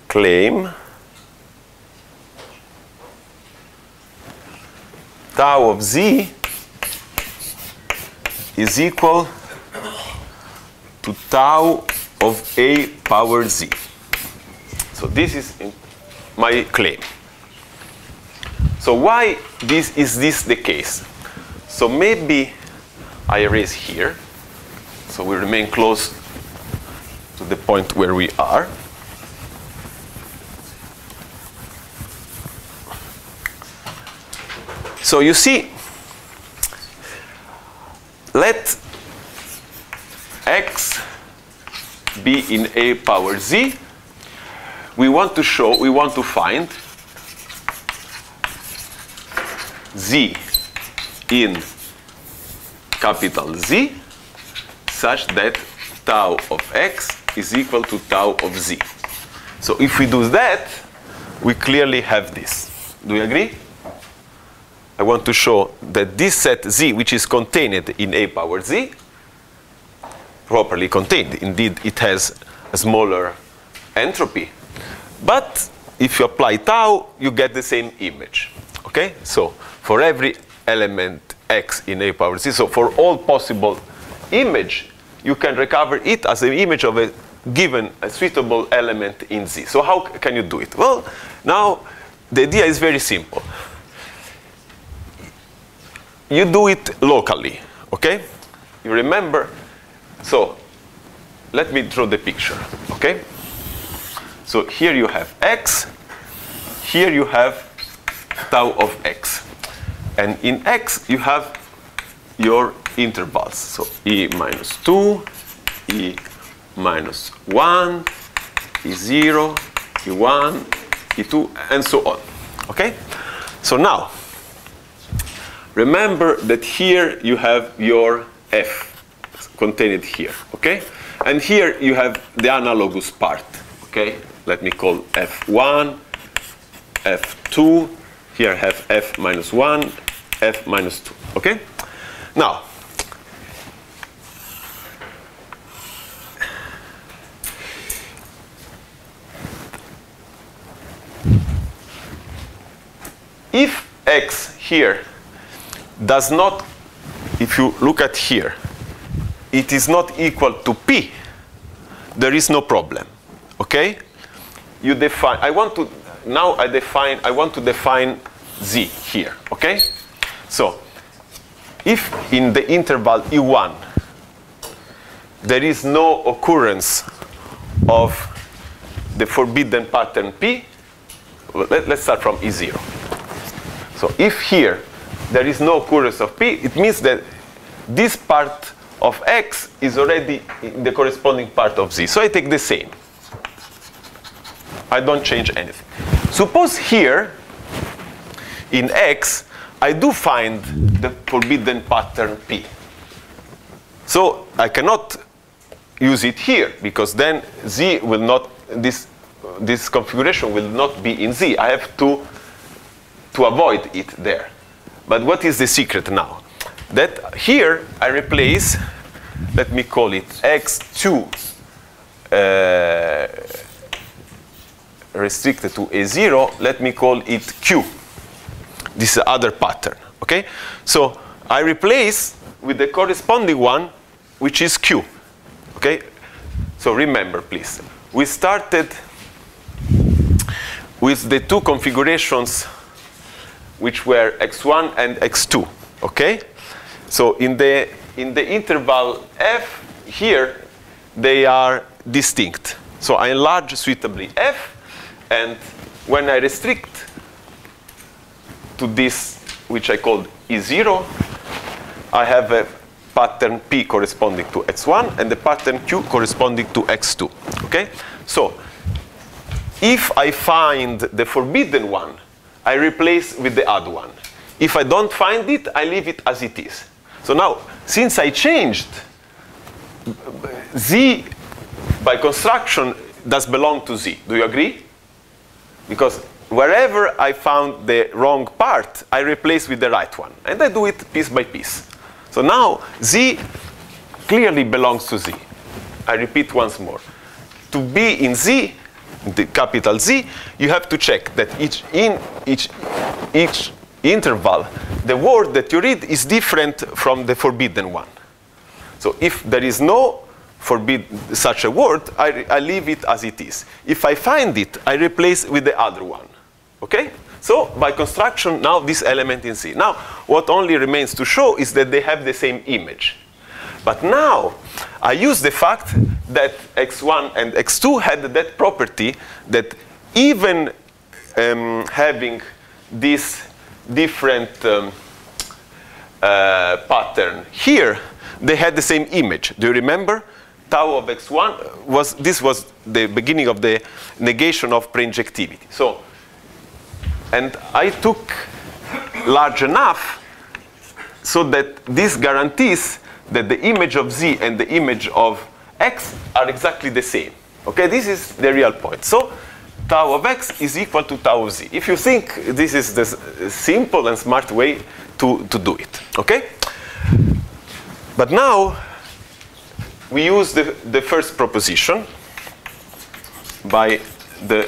claim tau of Z is equal to tau of A power Z. So this is my claim. So why this is this the case? So maybe I erase here, so we remain close to the point where we are. So you see, let X be in A power Z. We want to show, we want to find Z in capital Z such that tau of X is equal to tau of Z. So if we do that, we clearly have this. Do you agree? I want to show that this set Z, which is contained in A power Z, properly contained. Indeed, it has a smaller entropy. But if you apply tau, you get the same image. Okay? So for every element X in A power Z, so for all possible image, you can recover it as an image of a given, a suitable element in Z. So how can you do it? Well, now the idea is very simple. You do it locally, okay? You remember, so let me draw the picture, okay? So here you have X, here you have tau of X. And in X you have your intervals, so E minus two, E minus one, E zero, E one, E two, and so on, okay? So now, remember that here you have your F contained here, okay? And here you have the analogous part, okay? Let me call F one, F two, here I have F minus one, F minus two, okay? Now, if X here does not, if you look at here, it is not equal to P, there is no problem, okay? You define, I want to, now I define, I want to define Z here, okay? So, if in the interval E one, there is no occurrence of the forbidden pattern P, let, let's start from E zero. So if here, there is no occurrence of P, it means that this part of X is already in the corresponding part of Z. So I take the same. I don't change anything. Suppose here, in X, I do find the forbidden pattern P. So I cannot use it here, because then Z will not, this, this configuration will not be in Z. I have to, to avoid it there. But what is the secret now? That here I replace, let me call it X two uh, restricted to A zero, let me call it Q. This is the other pattern, okay? So I replace with the corresponding one, which is Q, okay? So remember, please, we started with the two configurations which were X one and X two, okay? So in the, in the interval F here, they are distinct. So I enlarge suitably F, and when I restrict to this, which I called E zero, I have a pattern P corresponding to X one and the pattern Q corresponding to X two. Okay? So if I find the forbidden one, I replace with the odd one. If I don't find it, I leave it as it is. So now, since I changed, Z by construction does belong to Z. Do you agree? Because wherever I found the wrong part, I replace with the right one. And I do it piece by piece. So now, Z clearly belongs to Z. I repeat once more. To be in Z, the capital Z, you have to check that each in each, each interval, the word that you read is different from the forbidden one. So if there is no forbid such a word, I, I leave it as it is. If I find it, I replace with the other one. Okay? So by construction, now this element in C. Now, what only remains to show is that they have the same image. But now, I use the fact that X one and X two had that property that even um, having this different um, uh, pattern here, they had the same image. Do you remember? Tau of X one was, this was the beginning of the negation of preinjectivity. So, and I took large enough so that this guarantees that the image of Z and the image of X are exactly the same. Okay, this is the real point. So tau of X is equal to tau of Z. If you think this is the simple and smart way to, to do it, okay? But now we use the, the first proposition by the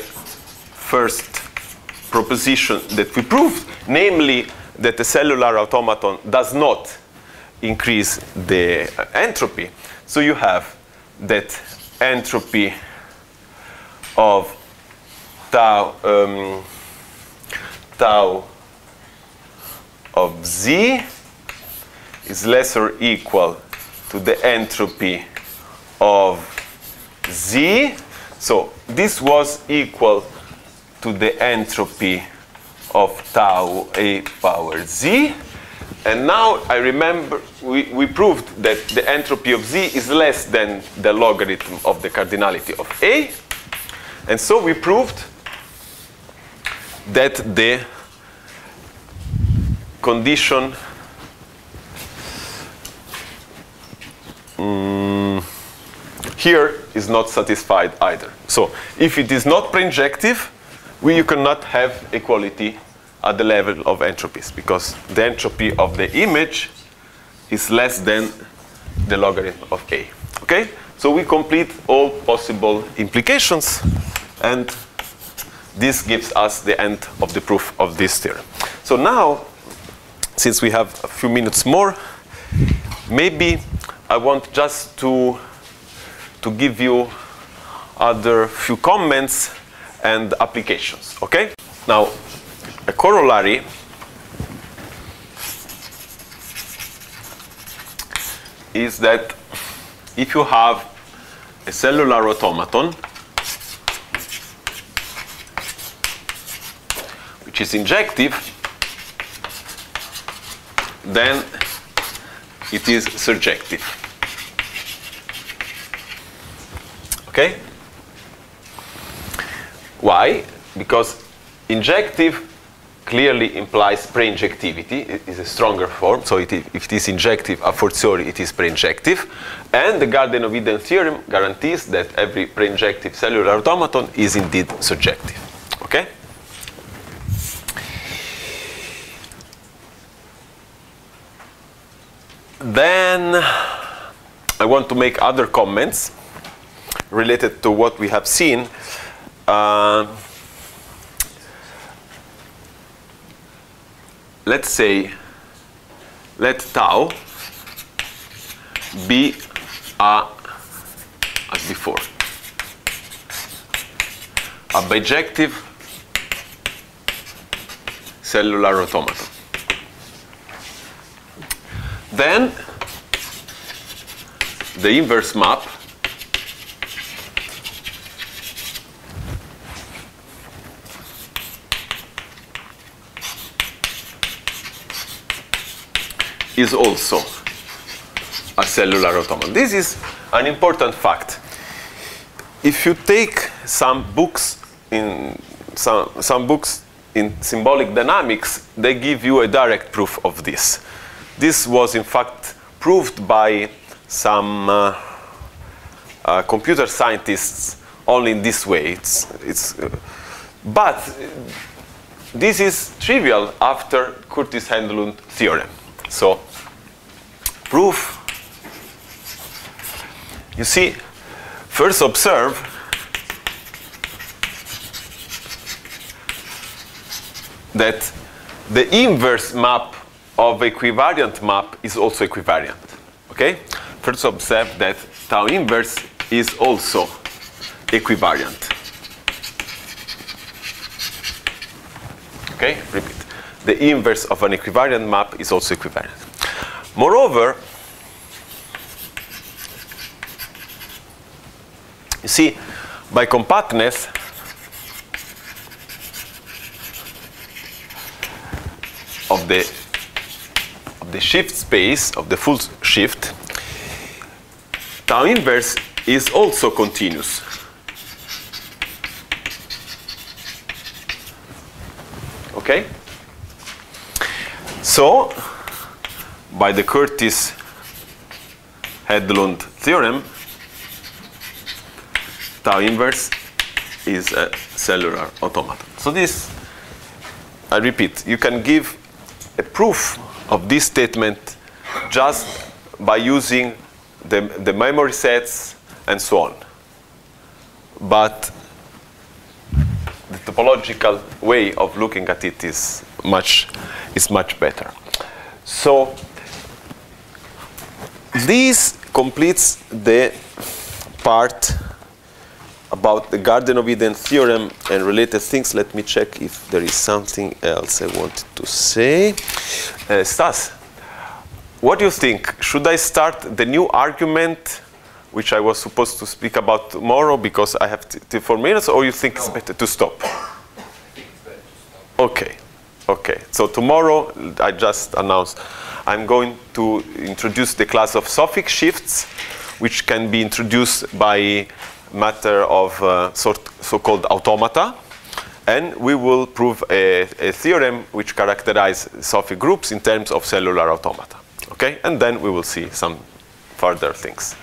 first proposition that we proved, namely that the cellular automaton does not increase the entropy. So you have that entropy of tau, um, tau of Z is less or equal to the entropy of Z. So this was equal to the entropy of tau A power Z. And now I remember we, we proved that the entropy of Z is less than the logarithm of the cardinality of A. And so we proved that the condition um, here is not satisfied either. So if it is not preinjective, we, you cannot have equality at the level of entropies, because the entropy of the image is less than the logarithm of A. Okay? So we complete all possible implications, and this gives us the end of the proof of this theorem. So now, since we have a few minutes more, maybe I want just to, to give you other few comments and applications. Okay? Now, a corollary is that if you have a cellular automaton which is injective, then it is surjective. Okay? Why? Because injective clearly implies preinjectivity. It is a stronger form, so it is, if it is injective, a fortiori it is preinjective. And the Garden-Ovidian theorem guarantees that every preinjective cellular automaton is indeed surjective. Okay? Then I want to make other comments related to what we have seen. Uh, let's say, let tau be a, as before, a bijective cellular automaton. Then the inverse map is also a cellular automaton. This is an important fact. If you take some books in some, some books in symbolic dynamics, they give you a direct proof of this. This was, in fact, proved by some uh, uh, computer scientists only in this way. It's, it's, uh, but this is trivial after Curtis-Englund theorem. So, proof. You see, first observe that the inverse map of equivariant map is also equivariant. Okay? First observe that tau inverse is also equivariant. Okay? Repeat. The inverse of an equivariant map is also equivariant. Moreover, you see, by compactness, of the the shift space, of the full shift, tau inverse is also continuous. Okay? So, by the Curtis-Englund theorem, tau inverse is a cellular automaton. So this, I repeat, you can give a proof of this statement just by using the, the memory sets and so on. But the topological way of looking at it is much, is much better. So this completes the part about the Garden-Ovidian theorem and related things. Let me check if there is something else I wanted to say. Uh, Stas, what do you think? Should I start the new argument, which I was supposed to speak about tomorrow because I have four minutes, or you think no. It's better to stop? I think it's better to stop. Okay, okay. So tomorrow, I just announced, I'm going to introduce the class of sophic shifts, which can be introduced by matter of uh, so-called automata, and we will prove a, a theorem which characterizes sophic groups in terms of cellular automata. Okay, and then we will see some further things.